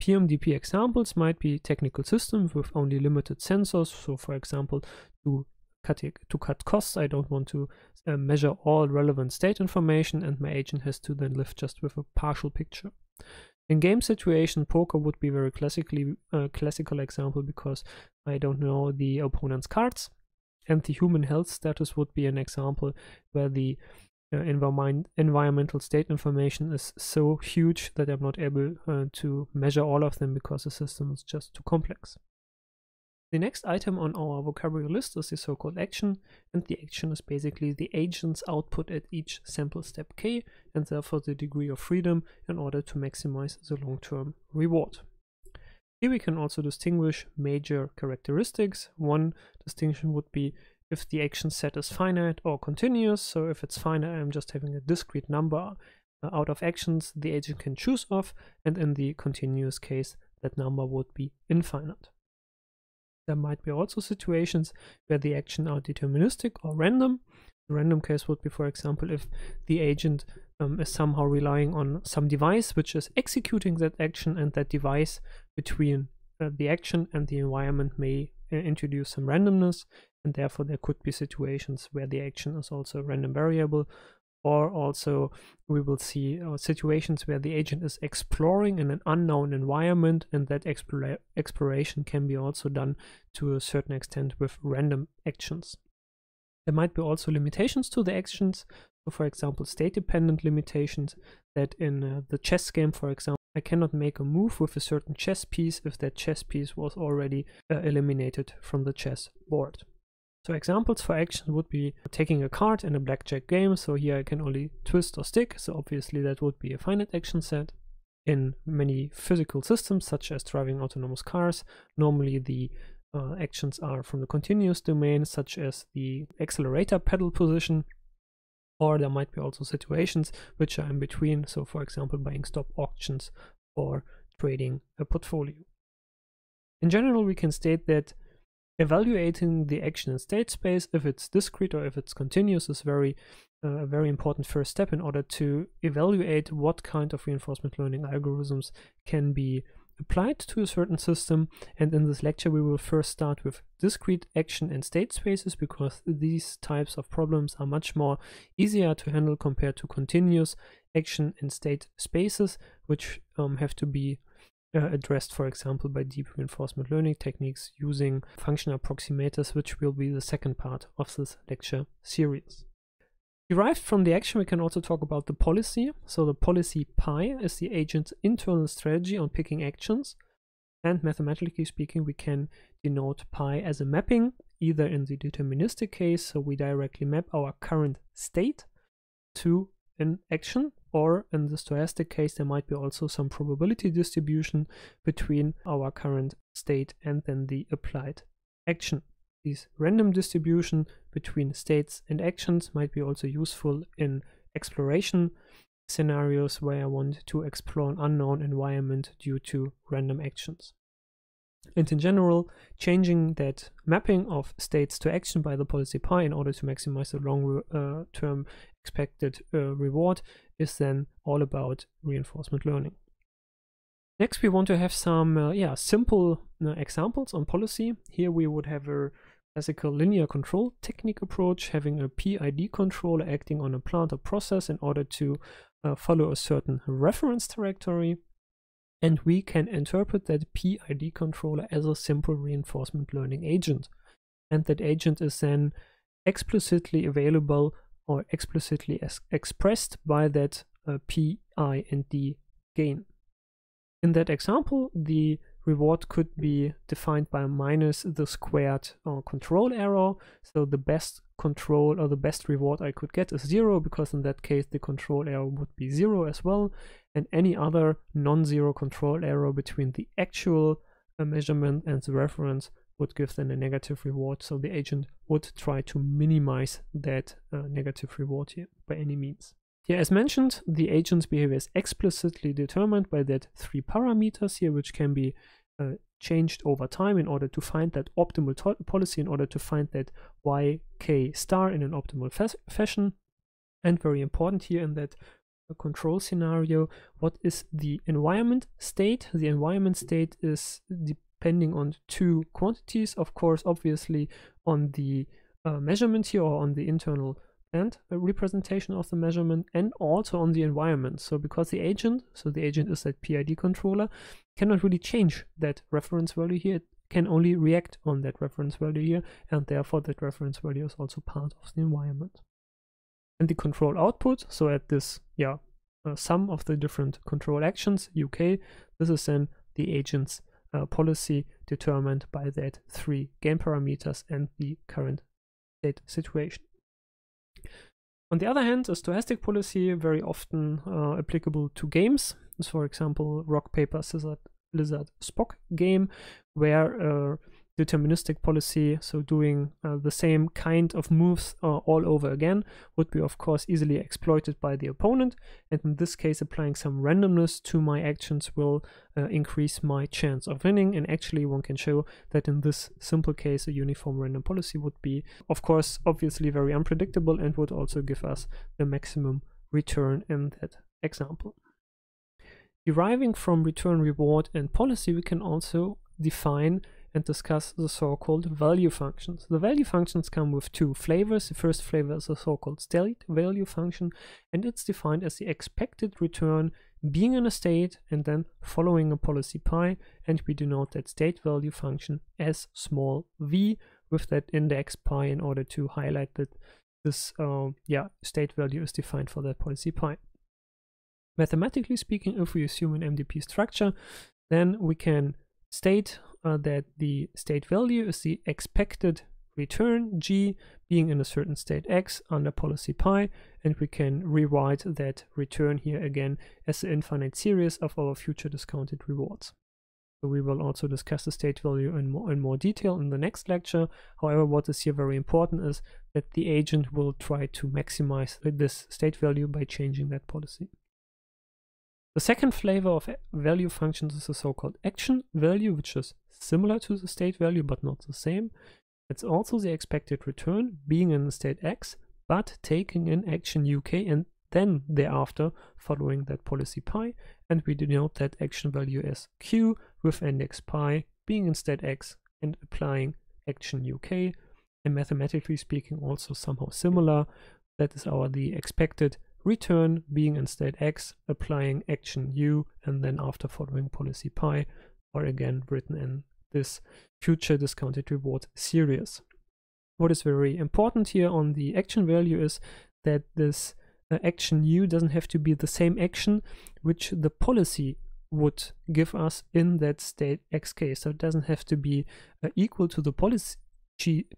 P M D P examples might be technical systems with only limited sensors, so for example to cut, it, to cut costs I don't want to uh, measure all relevant state information, and my agent has to then live just with a partial picture. In game situation, poker would be very classically uh, classical example, because I don't know the opponent's cards, and the human health status would be an example where the Uh, environment, environmental state information is so huge that I'm not able uh, to measure all of them because the system is just too complex. The next item on our vocabulary list is the so-called action, and the action is basically the agent's output at each sample step k, and therefore the degree of freedom in order to maximize the long-term reward. Here we can also distinguish major characteristics. One distinction would be if the action set is finite or continuous. So if it's finite, I'm just having a discrete number out of actions the agent can choose of, and in the continuous case that number would be infinite. There might be also situations where the actions are deterministic or random. The random case would be, for example, if the agent um, is somehow relying on some device which is executing that action, and that device between uh, the action and the environment may uh, introduce some randomness, and therefore there could be situations where the action is also a random variable. Or also we will see uh, situations where the agent is exploring in an unknown environment, and that explora exploration can be also done to a certain extent with random actions. There might be also limitations to the actions, so for example state-dependent limitations, that in uh, the chess game, for example, I cannot make a move with a certain chess piece if that chess piece was already uh, eliminated from the chess board. So examples for action would be taking a card in a blackjack game, so here I can only twist or stick, so obviously that would be a finite action set. In many physical systems, such as driving autonomous cars, normally the uh, actions are from the continuous domain, such as the accelerator pedal position, or there might be also situations which are in between, so for example buying stop options or trading a portfolio. In general, we can state that evaluating the action in state space, if it's discrete or if it's continuous, is very, uh, a very important first step in order to evaluate what kind of reinforcement learning algorithms can be applied to a certain system. And in this lecture, we will first start with discrete action in state spaces, because these types of problems are much more easier to handle compared to continuous action in state spaces, which um, have to be Uh, addressed, for example, by deep reinforcement learning techniques using function approximators, which will be the second part of this lecture series. Derived from the action, we can also talk about the policy. So the policy pi is the agent's internal strategy on picking actions, and mathematically speaking, we can denote pi as a mapping, either in the deterministic case, so we directly map our current state to an action, or in the stochastic case there might be also some probability distribution between our current state and then the applied action. These random distribution between states and actions might be also useful in exploration scenarios where I want to explore an unknown environment due to random actions. And in general, changing that mapping of states to action by the policy pi in order to maximize the long-term uh, expected uh, reward is then all about reinforcement learning. Next, we want to have some uh, yeah, simple uh, examples on policy. Here we would have a classical linear control technique approach, having a P I D controller acting on a plant or process in order to uh, follow a certain reference directory. And we can interpret that P I D controller as a simple reinforcement learning agent. And that agent is then explicitly available or explicitly as expressed by that uh, P, I, and D gain. In that example, the reward could be defined by minus the squared uh, control error. So the best control or the best reward I could get is zero, because in that case the control error would be zero as well. And any other non-zero control error between the actual uh, measurement and the reference would give then a negative reward. So the agent would try to minimize that uh, negative reward here by any means. Here, as mentioned, the agent's behavior is explicitly determined by that three parameters here, which can be uh, changed over time in order to find that optimal policy, in order to find that Y K star in an optimal fa fashion. And very important here in that uh, control scenario, what is the environment state? The environment state is depending on two quantities, of course, obviously on the uh, measurement here, or on the internal and a representation of the measurement, and also on the environment. So because the agent, so the agent is that P I D controller, cannot really change that reference value here, it can only react on that reference value here, and therefore that reference value is also part of the environment. And the control output, so at this yeah uh, sum of the different control actions, U K, this is then the agent's uh, policy determined by that three game parameters and the current state situation. On the other hand, a stochastic policy very often uh, applicable to games, so for example rock paper scissors lizard spock game, where a deterministic policy, so doing uh, the same kind of moves uh, all over again, would be of course easily exploited by the opponent, and in this case applying some randomness to my actions will uh, increase my chance of winning. And actually one can show that in this simple case a uniform random policy would be of course obviously very unpredictable and would also give us the maximum return in that example. Deriving from return, reward and policy, we can also define and discuss the so-called value functions. The value functions come with two flavors. The first flavor is a so-called state value function, and it's defined as the expected return being in a state and then following a policy pi, and we denote that state value function as small v with that index pi in order to highlight that this uh, yeah, state value is defined for that policy pi. Mathematically speaking, if we assume an M D P structure, then we can state Uh, that the state value is the expected return G being in a certain state X under policy pi, and we can rewrite that return here again as the infinite series of our future discounted rewards. So we will also discuss the state value in more, in more detail in the next lecture. However, what is here very important is that the agent will try to maximize this state value by changing that policy. The second flavor of value functions is the so-called action value, which is similar to the state value but not the same. It's also the expected return being in the state X but taking in action U K and then thereafter following that policy pi, and we denote that action value as Q with index pi being in state X and applying action U K. And mathematically speaking also somehow similar, that is our the expected return being in state X, applying action U, and then after following policy pi, are again written in this future discounted reward series. What is very important here on the action value is that this uh, action U doesn't have to be the same action which the policy would give us in that state X case. So it doesn't have to be uh, equal to the policy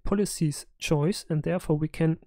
policy's choice, and therefore we can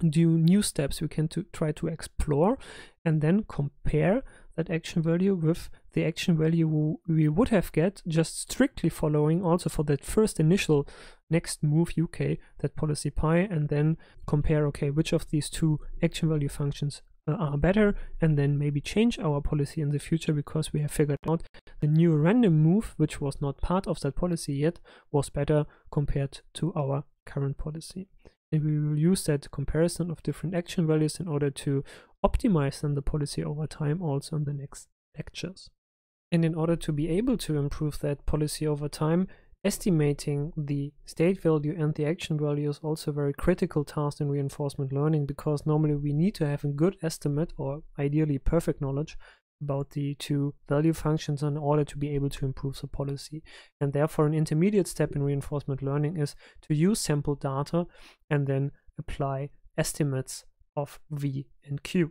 do new steps. We can to try to explore and then compare that action value with the action value we would have get just strictly following also for that first initial next move U K, that policy pi, and then compare, okay, which of these two action value functions uh, are better, and then maybe change our policy in the future because we have figured out the new random move, which was not part of that policy yet, was better compared to our current policy. And we will use that comparison of different action values in order to optimize then the policy over time also in the next lectures. And in order to be able to improve that policy over time, estimating the state value and the action value is also a very critical task in reinforcement learning, because normally we need to have a good estimate or ideally perfect knowledge about the two value functions in order to be able to improve the policy. And therefore an intermediate step in reinforcement learning is to use sample data and then apply estimates of V and Q.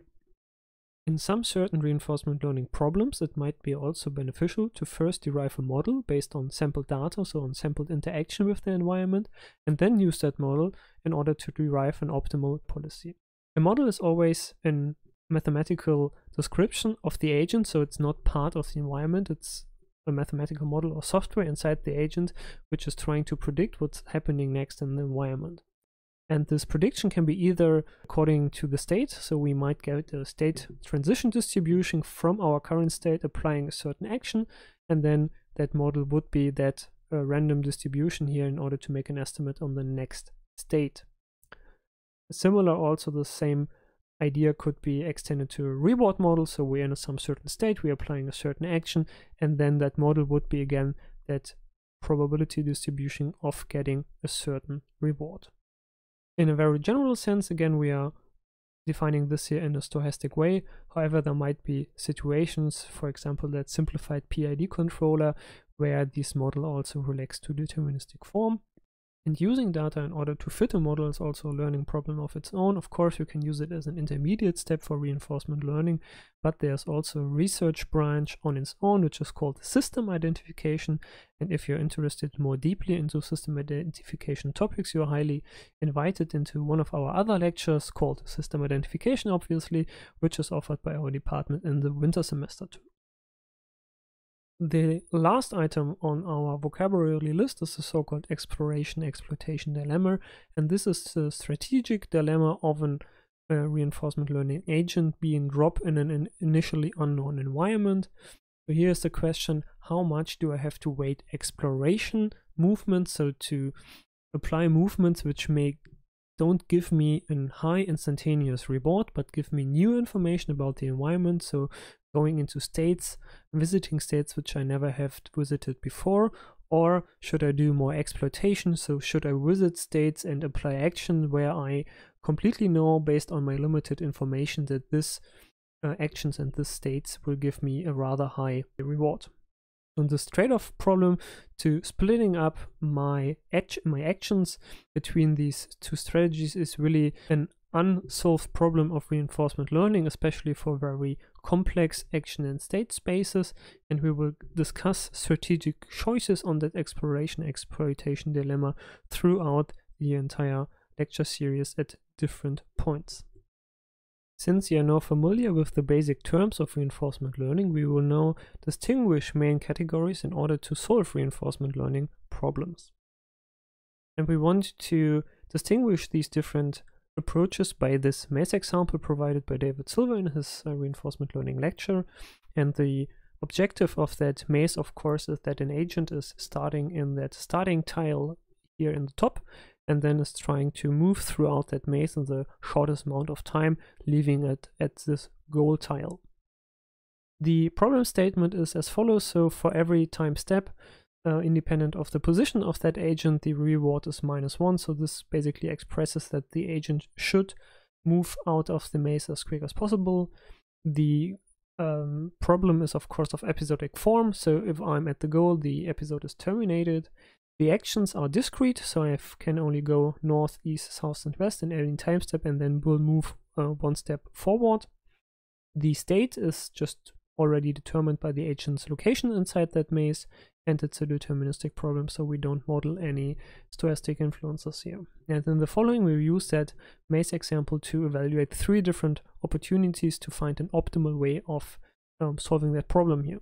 In some certain reinforcement learning problems, it might be also beneficial to first derive a model based on sampled data, so on sampled interaction with the environment, and then use that model in order to derive an optimal policy. A model is always in mathematical description of the agent, so it's not part of the environment. It's a mathematical model or software inside the agent which is trying to predict what's happening next in the environment. And this prediction can be either according to the state, so we might get a state transition distribution from our current state applying a certain action, and then that model would be that uh, random distribution here in order to make an estimate on the next state. Similar, also the same idea could be extended to a reward model, so we're in some certain state, we're applying a certain action, and then that model would be again that probability distribution of getting a certain reward. In a very general sense, again, we are defining this here in a stochastic way. However, there might be situations, for example, that simplified P I D controller, where this model also relates to deterministic form. And using data in order to fit a model is also a learning problem of its own. Of course, you can use it as an intermediate step for reinforcement learning, but there's also a research branch on its own, which is called system identification. And if you're interested more deeply into system identification topics, you're highly invited into one of our other lectures called System Identification, obviously, which is offered by our department in the winter semester too. The last item on our vocabulary list is the so-called exploration-exploitation dilemma, and this is the strategic dilemma of an uh, reinforcement learning agent being dropped in an in initially unknown environment. So here's the question, how much do I have to weight exploration movements, so to apply movements which make don't give me a high instantaneous reward, but give me new information about the environment, so going into states, visiting states which I never have visited before, or should I do more exploitation, so should I visit states and apply action where I completely know based on my limited information that this uh, actions and this states will give me a rather high reward. On this trade-off problem to splitting up my edge, my actions between these two strategies is really an unsolved problem of reinforcement learning, especially for very complex action and state spaces, and we will discuss strategic choices on that exploration exploitation dilemma throughout the entire lecture series at different points. Since you are now familiar with the basic terms of reinforcement learning, we will now distinguish main categories in order to solve reinforcement learning problems. And we want to distinguish these different approaches by this math example provided by David Silver in his uh, reinforcement learning lecture. And the objective of that maze, of course, is that an agent is starting in that starting tile here in the top, and then is trying to move throughout that maze in the shortest amount of time, leaving it at this goal tile. The problem statement is as follows, so for every time step, uh, independent of the position of that agent, the reward is minus one, so this basically expresses that the agent should move out of the maze as quick as possible. The um, problem is of course of episodic form, so if I'm at the goal, the episode is terminated. The actions are discrete, so I can only go north, east, south, and west in any time step, and then will move uh, one step forward. The state is just already determined by the agent's location inside that maze, and it's a deterministic problem, so we don't model any stochastic influences here. And in the following, we use that maze example to evaluate three different opportunities to find an optimal way of um, solving that problem here.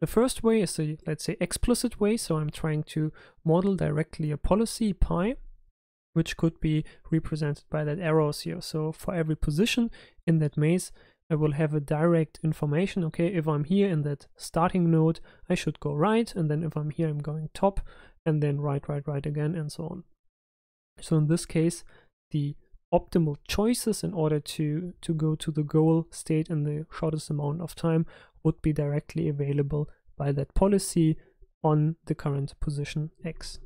The first way is the, let's say, explicit way, so I'm trying to model directly a policy pi, which could be represented by that arrows here. So for every position in that maze, I will have a direct information. Okay, if I'm here in that starting node, I should go right, and then if I'm here, I'm going top, and then right, right, right again, and so on. So in this case, the optimal choices in order to, to go to the goal state in the shortest amount of time would be directly available by that policy on the current position X.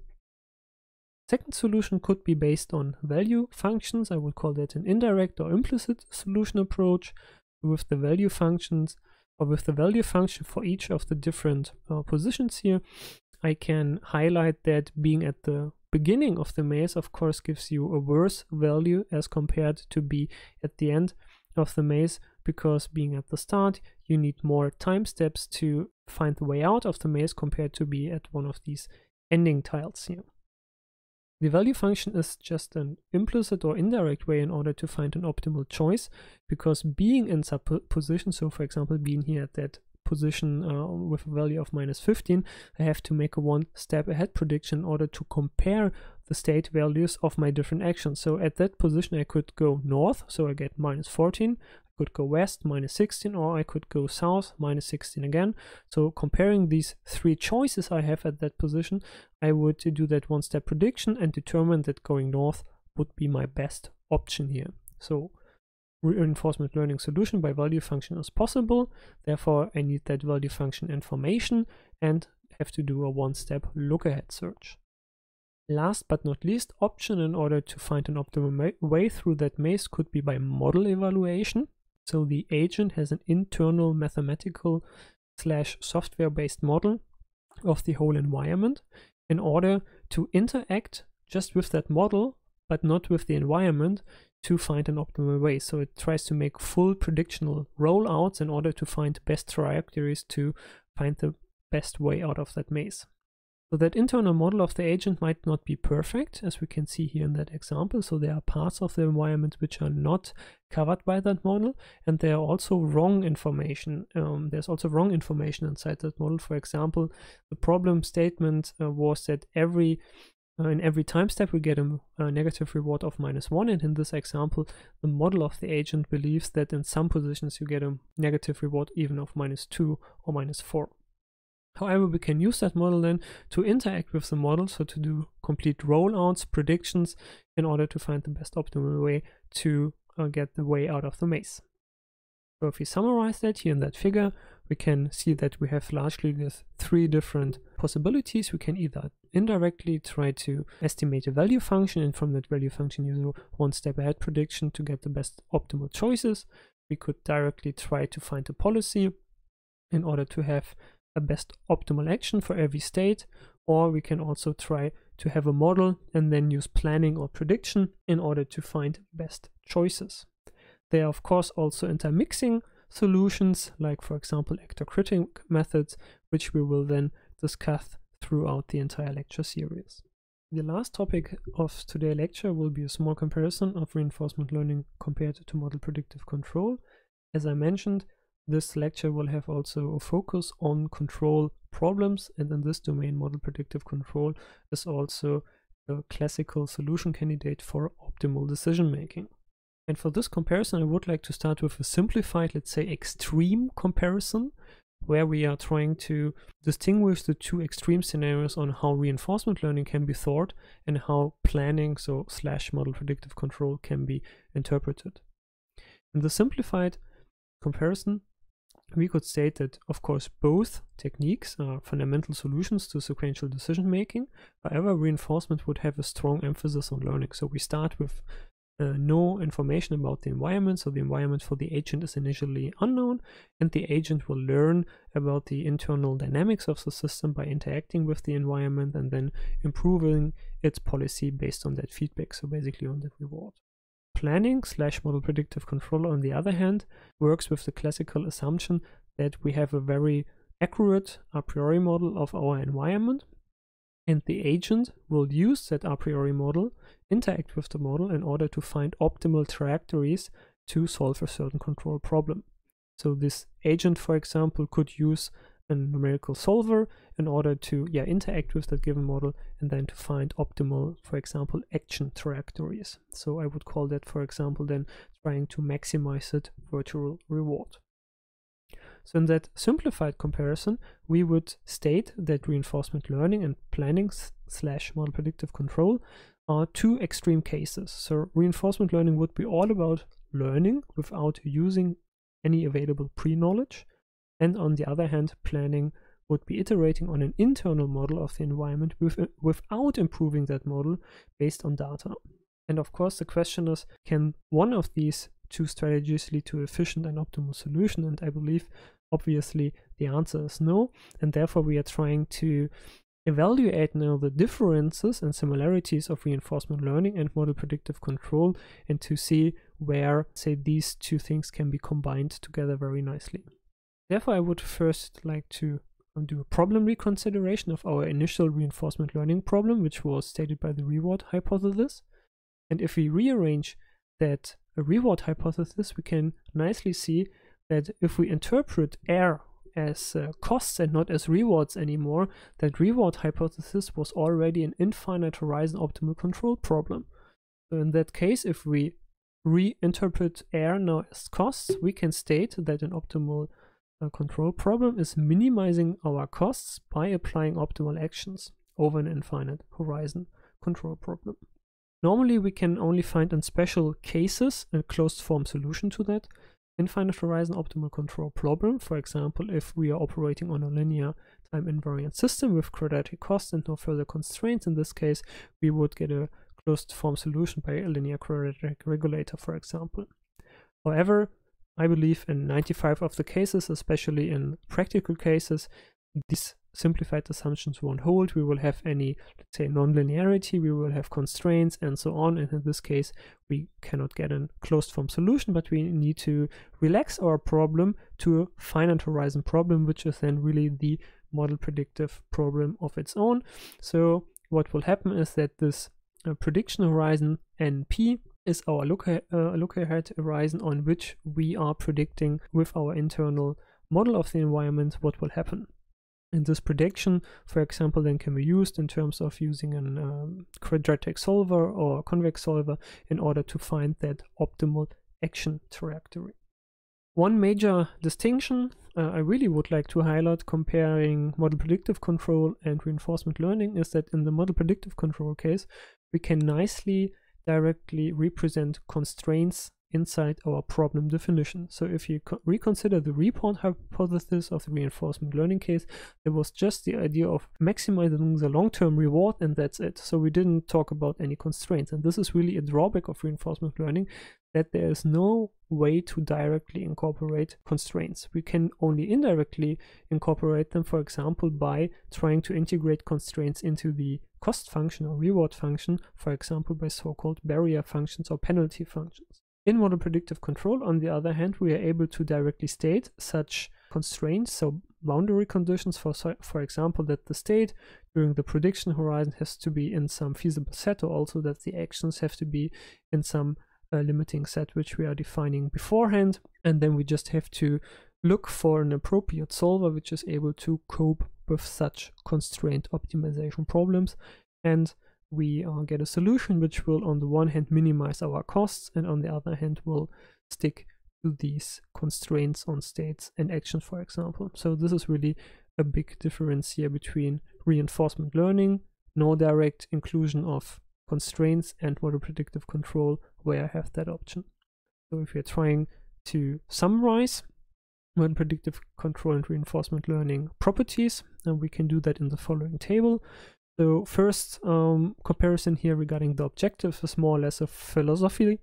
Second solution could be based on value functions. I would call that an indirect or implicit solution approach with the value functions, or with the value function for each of the different uh, positions here. I can highlight that being at the beginning of the maze, of course, gives you a worse value as compared to be at the end of the maze, because being at the start, you need more time steps to find the way out of the maze compared to be at one of these ending tiles here. The value function is just an implicit or indirect way in order to find an optimal choice, because being in sub-position, so for example being here at that position uh, with a value of minus fifteen, I have to make a one step ahead prediction in order to compare the state values of my different actions. So at that position I could go north, so I get minus fourteen, I could go west, minus sixteen, or I could go south, minus sixteen again. So comparing these three choices I have at that position, I would do that one step prediction and determine that going north would be my best option here. So reinforcement learning solution by value function is possible, therefore I need that value function information and have to do a one-step look-ahead search. Last but not least option in order to find an optimal way through that maze could be by model evaluation. So the agent has an internal mathematical slash software-based model of the whole environment. In order to interact just with that model but not with the environment, to find an optimal way. So it tries to make full predictional rollouts in order to find best trajectories to find the best way out of that maze. So that internal model of the agent might not be perfect, as we can see here in that example. So there are parts of the environment which are not covered by that model, and there are also wrong information. Um, there's also wrong information inside that model. For example, the problem statement uh, was that every uh, in every time step we get a, a negative reward of minus one, and in this example, the model of the agent believes that in some positions you get a negative reward even of minus two or minus four. However, we can use that model then to interact with the model, so to do complete rollouts, predictions, in order to find the best optimal way to uh, get the way out of the maze. So if we summarize that here in that figure, we can see that we have largely these three different possibilities. We can either indirectly try to estimate a value function, and from that value function use a one step ahead prediction to get the best optimal choices. We could directly try to find a policy in order to have a best optimal action for every state, or we can also try to have a model and then use planning or prediction in order to find best choices. There are of course also intermixing solutions, like for example actor-critic methods, which we will then discuss throughout the entire lecture series. The last topic of today's lecture will be a small comparison of reinforcement learning compared to model predictive control. As I mentioned, this lecture will have also a focus on control problems, and in this domain model predictive control is also a classical solution candidate for optimal decision making. And for this comparison I would like to start with a simplified, let's say extreme comparison, where we are trying to distinguish the two extreme scenarios on how reinforcement learning can be thought and how planning, so slash model predictive control, can be interpreted. In the simplified comparison we could state that, of course, both techniques are fundamental solutions to sequential decision making. However, reinforcement would have a strong emphasis on learning. So we start with uh, no information about the environment. So the environment for the agent is initially unknown, and the agent will learn about the internal dynamics of the system by interacting with the environment and then improving its policy based on that feedback. So basically on that reward. Planning slash model predictive control, on the other hand, works with the classical assumption that we have a very accurate a priori model of our environment, and the agent will use that a priori model, interact with the model in order to find optimal trajectories to solve a certain control problem. So this agent, for example, could use a numerical solver in order to yeah interact with that given model and then to find optimal, for example, action trajectories. So I would call that, for example, then trying to maximize that virtual reward. So in that simplified comparison we would state that reinforcement learning and planning slash model predictive control are two extreme cases. So reinforcement learning would be all about learning without using any available pre-knowledge. And on the other hand, planning would be iterating on an internal model of the environment with, without improving that model based on data. And of course, the question is, can one of these two strategies lead to efficient and optimal solution? And I believe, obviously, the answer is no. And therefore, we are trying to evaluate now the differences and similarities of reinforcement learning and model predictive control, and to see where, say, these two things can be combined together very nicely. Therefore, I would first like to do a problem reconsideration of our initial reinforcement learning problem, which was stated by the reward hypothesis. And if we rearrange that reward hypothesis, we can nicely see that if we interpret error as uh, costs and not as rewards anymore, that reward hypothesis was already an infinite horizon optimal control problem. So in that case, if we reinterpret error now as costs, we can state that an optimal control problem is minimizing our costs by applying optimal actions over an infinite horizon control problem. Normally we can only find in special cases a closed form solution to that infinite horizon optimal control problem. For example, if we are operating on a linear time invariant system with quadratic costs and no further constraints, in this case we would get a closed form solution by a linear quadratic regulator, for example. However, I believe in ninety-five percent of the cases, especially in practical cases, these simplified assumptions won't hold. We will have any, let's say, non-linearity, we will have constraints and so on, and in this case we cannot get a closed form solution, but we need to relax our problem to a finite horizon problem, which is then really the model predictive problem of its own. So what will happen is that this uh, prediction horizon N P is our loca uh, local head horizon on which we are predicting with our internal model of the environment what will happen. And this prediction, for example, then can be used in terms of using an um, quadratic solver or convex solver in order to find that optimal action trajectory. One major distinction uh, I really would like to highlight comparing model predictive control and reinforcement learning is that in the model predictive control case, we can nicely directly represent constraints inside our problem definition. So if you reconsider the report hypothesis of the reinforcement learning case, there was just the idea of maximizing the long-term reward and that's it. So we didn't talk about any constraints. And this is really a drawback of reinforcement learning, that there is no way to directly incorporate constraints. We can only indirectly incorporate them, for example, by trying to integrate constraints into the cost function or reward function, for example, by so-called barrier functions or penalty functions. In model predictive control, on the other hand, we are able to directly state such constraints, so boundary conditions, for, for example, that the state during the prediction horizon has to be in some feasible set, or also that the actions have to be in some uh, limiting set, which we are defining beforehand. And then we just have to look for an appropriate solver, which is able to cope with such constraint optimization problems. And we uh, get a solution which will on the one hand minimize our costs and on the other hand will stick to these constraints on states and action, for example. So this is really a big difference here between reinforcement learning, no direct inclusion of constraints, and model predictive control where I have that option. So if you're trying to summarize model predictive control and reinforcement learning properties, and we can do that in the following table. So first um, comparison here regarding the objective is more or less a philosophy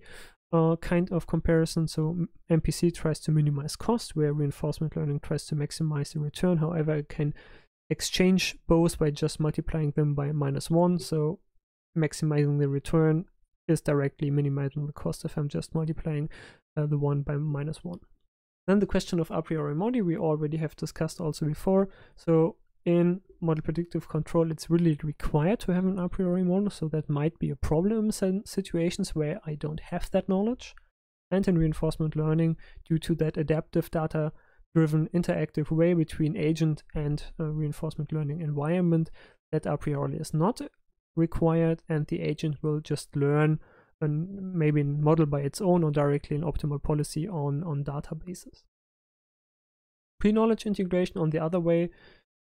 uh, kind of comparison. So M P C tries to minimize cost, where reinforcement learning tries to maximize the return. However, it can exchange both by just multiplying them by minus one. So maximizing the return is directly minimizing the cost if I'm just multiplying uh, the one by minus one. Then the question of a priori modi we already have discussed also before. So in model predictive control, it's really required to have an a priori model, so that might be a problem in situations where I don't have that knowledge. And in reinforcement learning, due to that adaptive data-driven interactive way between agent and uh, reinforcement learning environment, that a priori is not required, and the agent will just learn and maybe a model by its own or directly an optimal policy on, on databases. Pre-knowledge integration on the other way,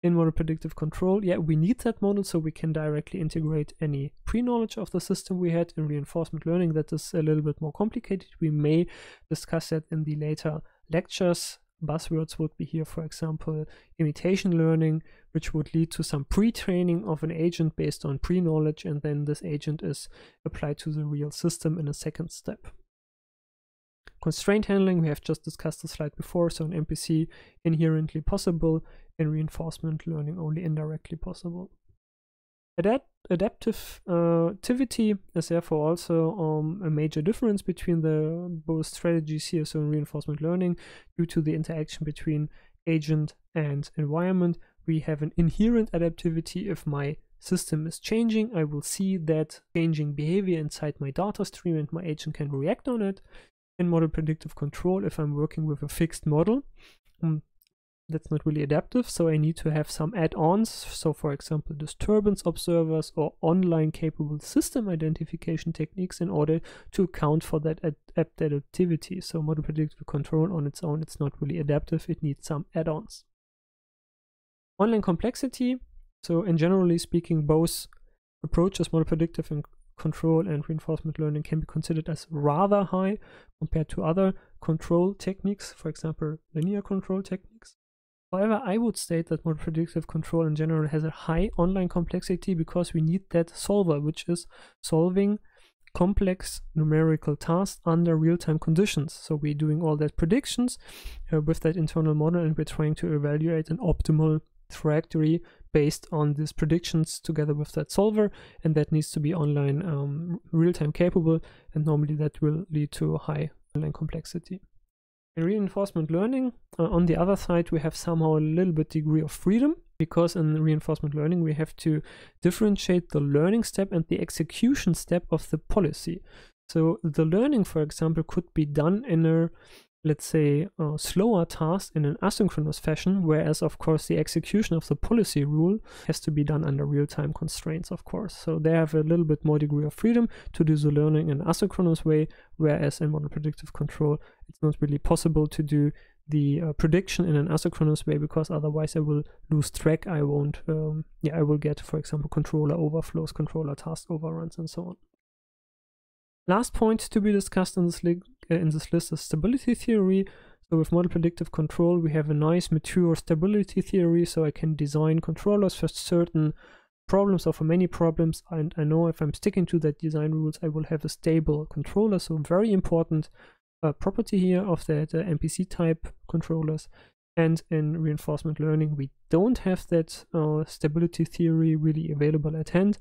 in model predictive control, yeah, we need that model so we can directly integrate any pre-knowledge of the system we had. In reinforcement learning, that is a little bit more complicated. We may discuss that in the later lectures. Buzzwords would be here, for example, imitation learning, which would lead to some pre-training of an agent based on pre-knowledge, and then this agent is applied to the real system in a second step. Constraint handling, we have just discussed the slide before, so an M P C inherently possible, in reinforcement learning only indirectly possible. Adapt adaptive uh, activity is therefore also um, a major difference between the both strategies here, so in reinforcement learning, due to the interaction between agent and environment, we have an inherent adaptivity. If my system is changing, I will see that changing behavior inside my data stream and my agent can react on it. In model predictive control, if I'm working with a fixed model, um, that's not really adaptive, so I need to have some add-ons, so for example disturbance observers or online capable system identification techniques in order to account for that adaptivity. So model predictive control on its own, it's not really adaptive, it needs some add-ons. Online complexity, so in generally speaking both approaches, model predictive and control and reinforcement learning, can be considered as rather high compared to other control techniques, for example linear control techniques. However, I would state that model predictive control in general has a high online complexity because we need that solver, which is solving complex numerical tasks under real-time conditions. So we're doing all that predictions uh, with that internal model, and we're trying to evaluate an optimal trajectory based on these predictions together with that solver, and that needs to be online um, real-time capable, and normally that will lead to high online complexity. In reinforcement learning, uh, on the other side, we have somehow a little bit degree of freedom, because in reinforcement learning, we have to differentiate the learning step and the execution step of the policy. So the learning, for example, could be done in a, let's say, uh, slower task in an asynchronous fashion, whereas, of course, the execution of the policy rule has to be done under real-time constraints, of course. So they have a little bit more degree of freedom to do the learning in an asynchronous way, whereas in model predictive control, it's not really possible to do the uh, prediction in an asynchronous way, because otherwise I will lose track. I won't, um, yeah, I will get, for example, controller overflows, controller task overruns, and so on. Last point to be discussed in this link, in this list is stability theory. So with model predictive control, we have a nice mature stability theory, so I can design controllers for certain problems or for many problems, and I know if I'm sticking to that design rules, I will have a stable controller. So very important uh, property here of that uh, N P C type controllers. And in reinforcement learning, we don't have that uh, stability theory really available at hand,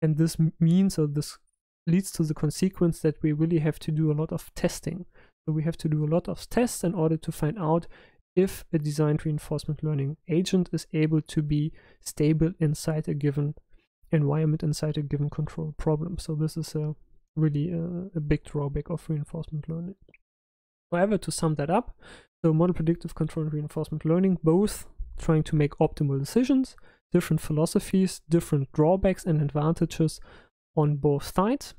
and this means, or this leads to the consequence, that we really have to do a lot of testing. So we have to do a lot of tests in order to find out if a designed reinforcement learning agent is able to be stable inside a given environment, inside a given control problem. So this is a really a, a big drawback of reinforcement learning. However, to sum that up, so model predictive control and reinforcement learning, both trying to make optimal decisions, different philosophies, different drawbacks and advantages on both sides.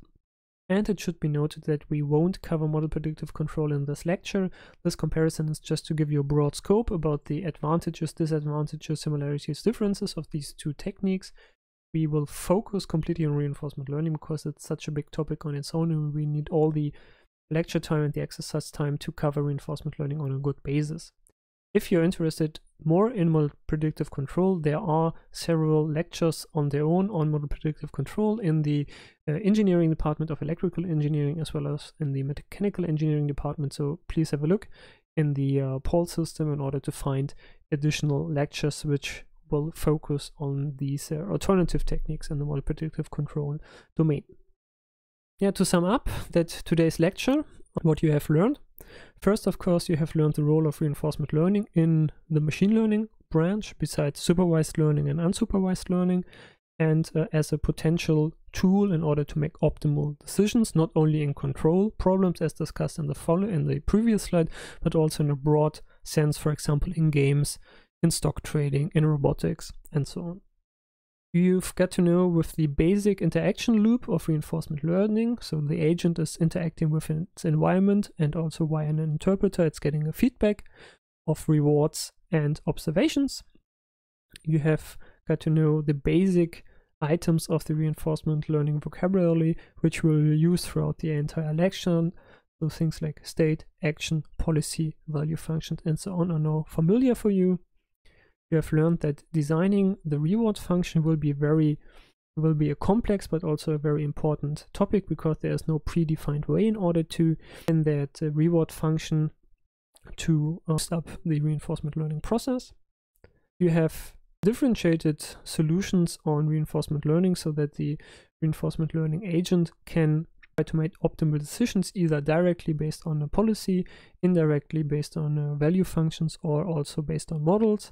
And it should be noted that we won't cover model predictive control in this lecture. This comparison is just to give you a broad scope about the advantages, disadvantages, similarities, differences of these two techniques. We will focus completely on reinforcement learning because it's such a big topic on its own, and we need all the lecture time and the exercise time to cover reinforcement learning on a good basis. If you're interested more in model predictive control, there are several lectures on their own on model predictive control in the uh, engineering department of electrical engineering, as well as in the mechanical engineering department. So please have a look in the uh, P O L system in order to find additional lectures which will focus on these uh, alternative techniques in the model predictive control domain. Yeah, to sum up that today's lecture, what you have learned. First, of course, you have learned the role of reinforcement learning in the machine learning branch, besides supervised learning and unsupervised learning, and uh, as a potential tool in order to make optimal decisions, not only in control problems as discussed in the follow in the previous slide, but also in a broad sense, for example, in games, in stock trading, in robotics, and so on. You've got to know with the basic interaction loop of reinforcement learning. So the agent is interacting with its environment, and also via an interpreter, it's getting a feedback of rewards and observations. You have got to know the basic items of the reinforcement learning vocabulary, which we'll use throughout the entire lecture. So things like state, action, policy, value functions, and so on are now familiar for you. You have learned that designing the reward function will be very will be a complex but also a very important topic, because there is no predefined way in order to in that uh, reward function to uh, stop the reinforcement learning process. You have differentiated solutions on reinforcement learning, so that the reinforcement learning agent can try to make optimal decisions, either directly based on a policy, indirectly based on uh, value functions, or also based on models.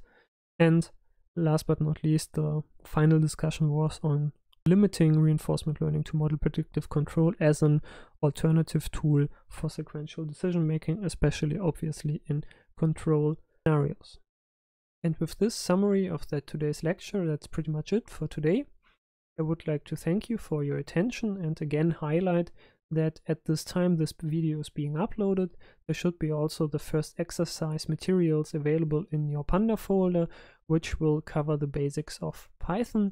And last but not least, the final discussion was on limiting reinforcement learning to model predictive control as an alternative tool for sequential decision making, especially obviously in control scenarios. And with this summary of that today's lecture, that's pretty much it for today. I would like to thank you for your attention, and again highlight that at this time this video is being uploaded, there should be also the first exercise materials available in your Panda folder, which will cover the basics of Python.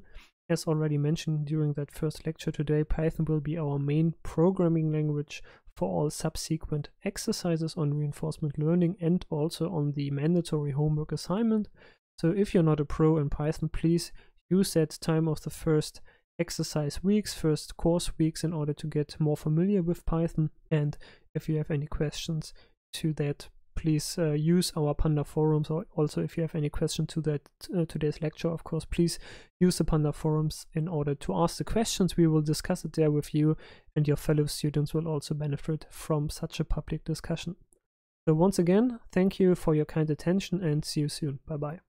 As already mentioned during that first lecture today, Python will be our main programming language for all subsequent exercises on reinforcement learning, and also on the mandatory homework assignment. So if you're not a pro in Python, please use that time of the first exercise weeks, first course weeks, in order to get more familiar with Python. And if you have any questions to that, please uh, use our Panda forums, or also if you have any question to that uh, today's lecture, of course, please use the Panda forums in order to ask the questions. We will discuss it there with you, and your fellow students will also benefit from such a public discussion. So once again, thank you for your kind attention and see you soon. Bye bye.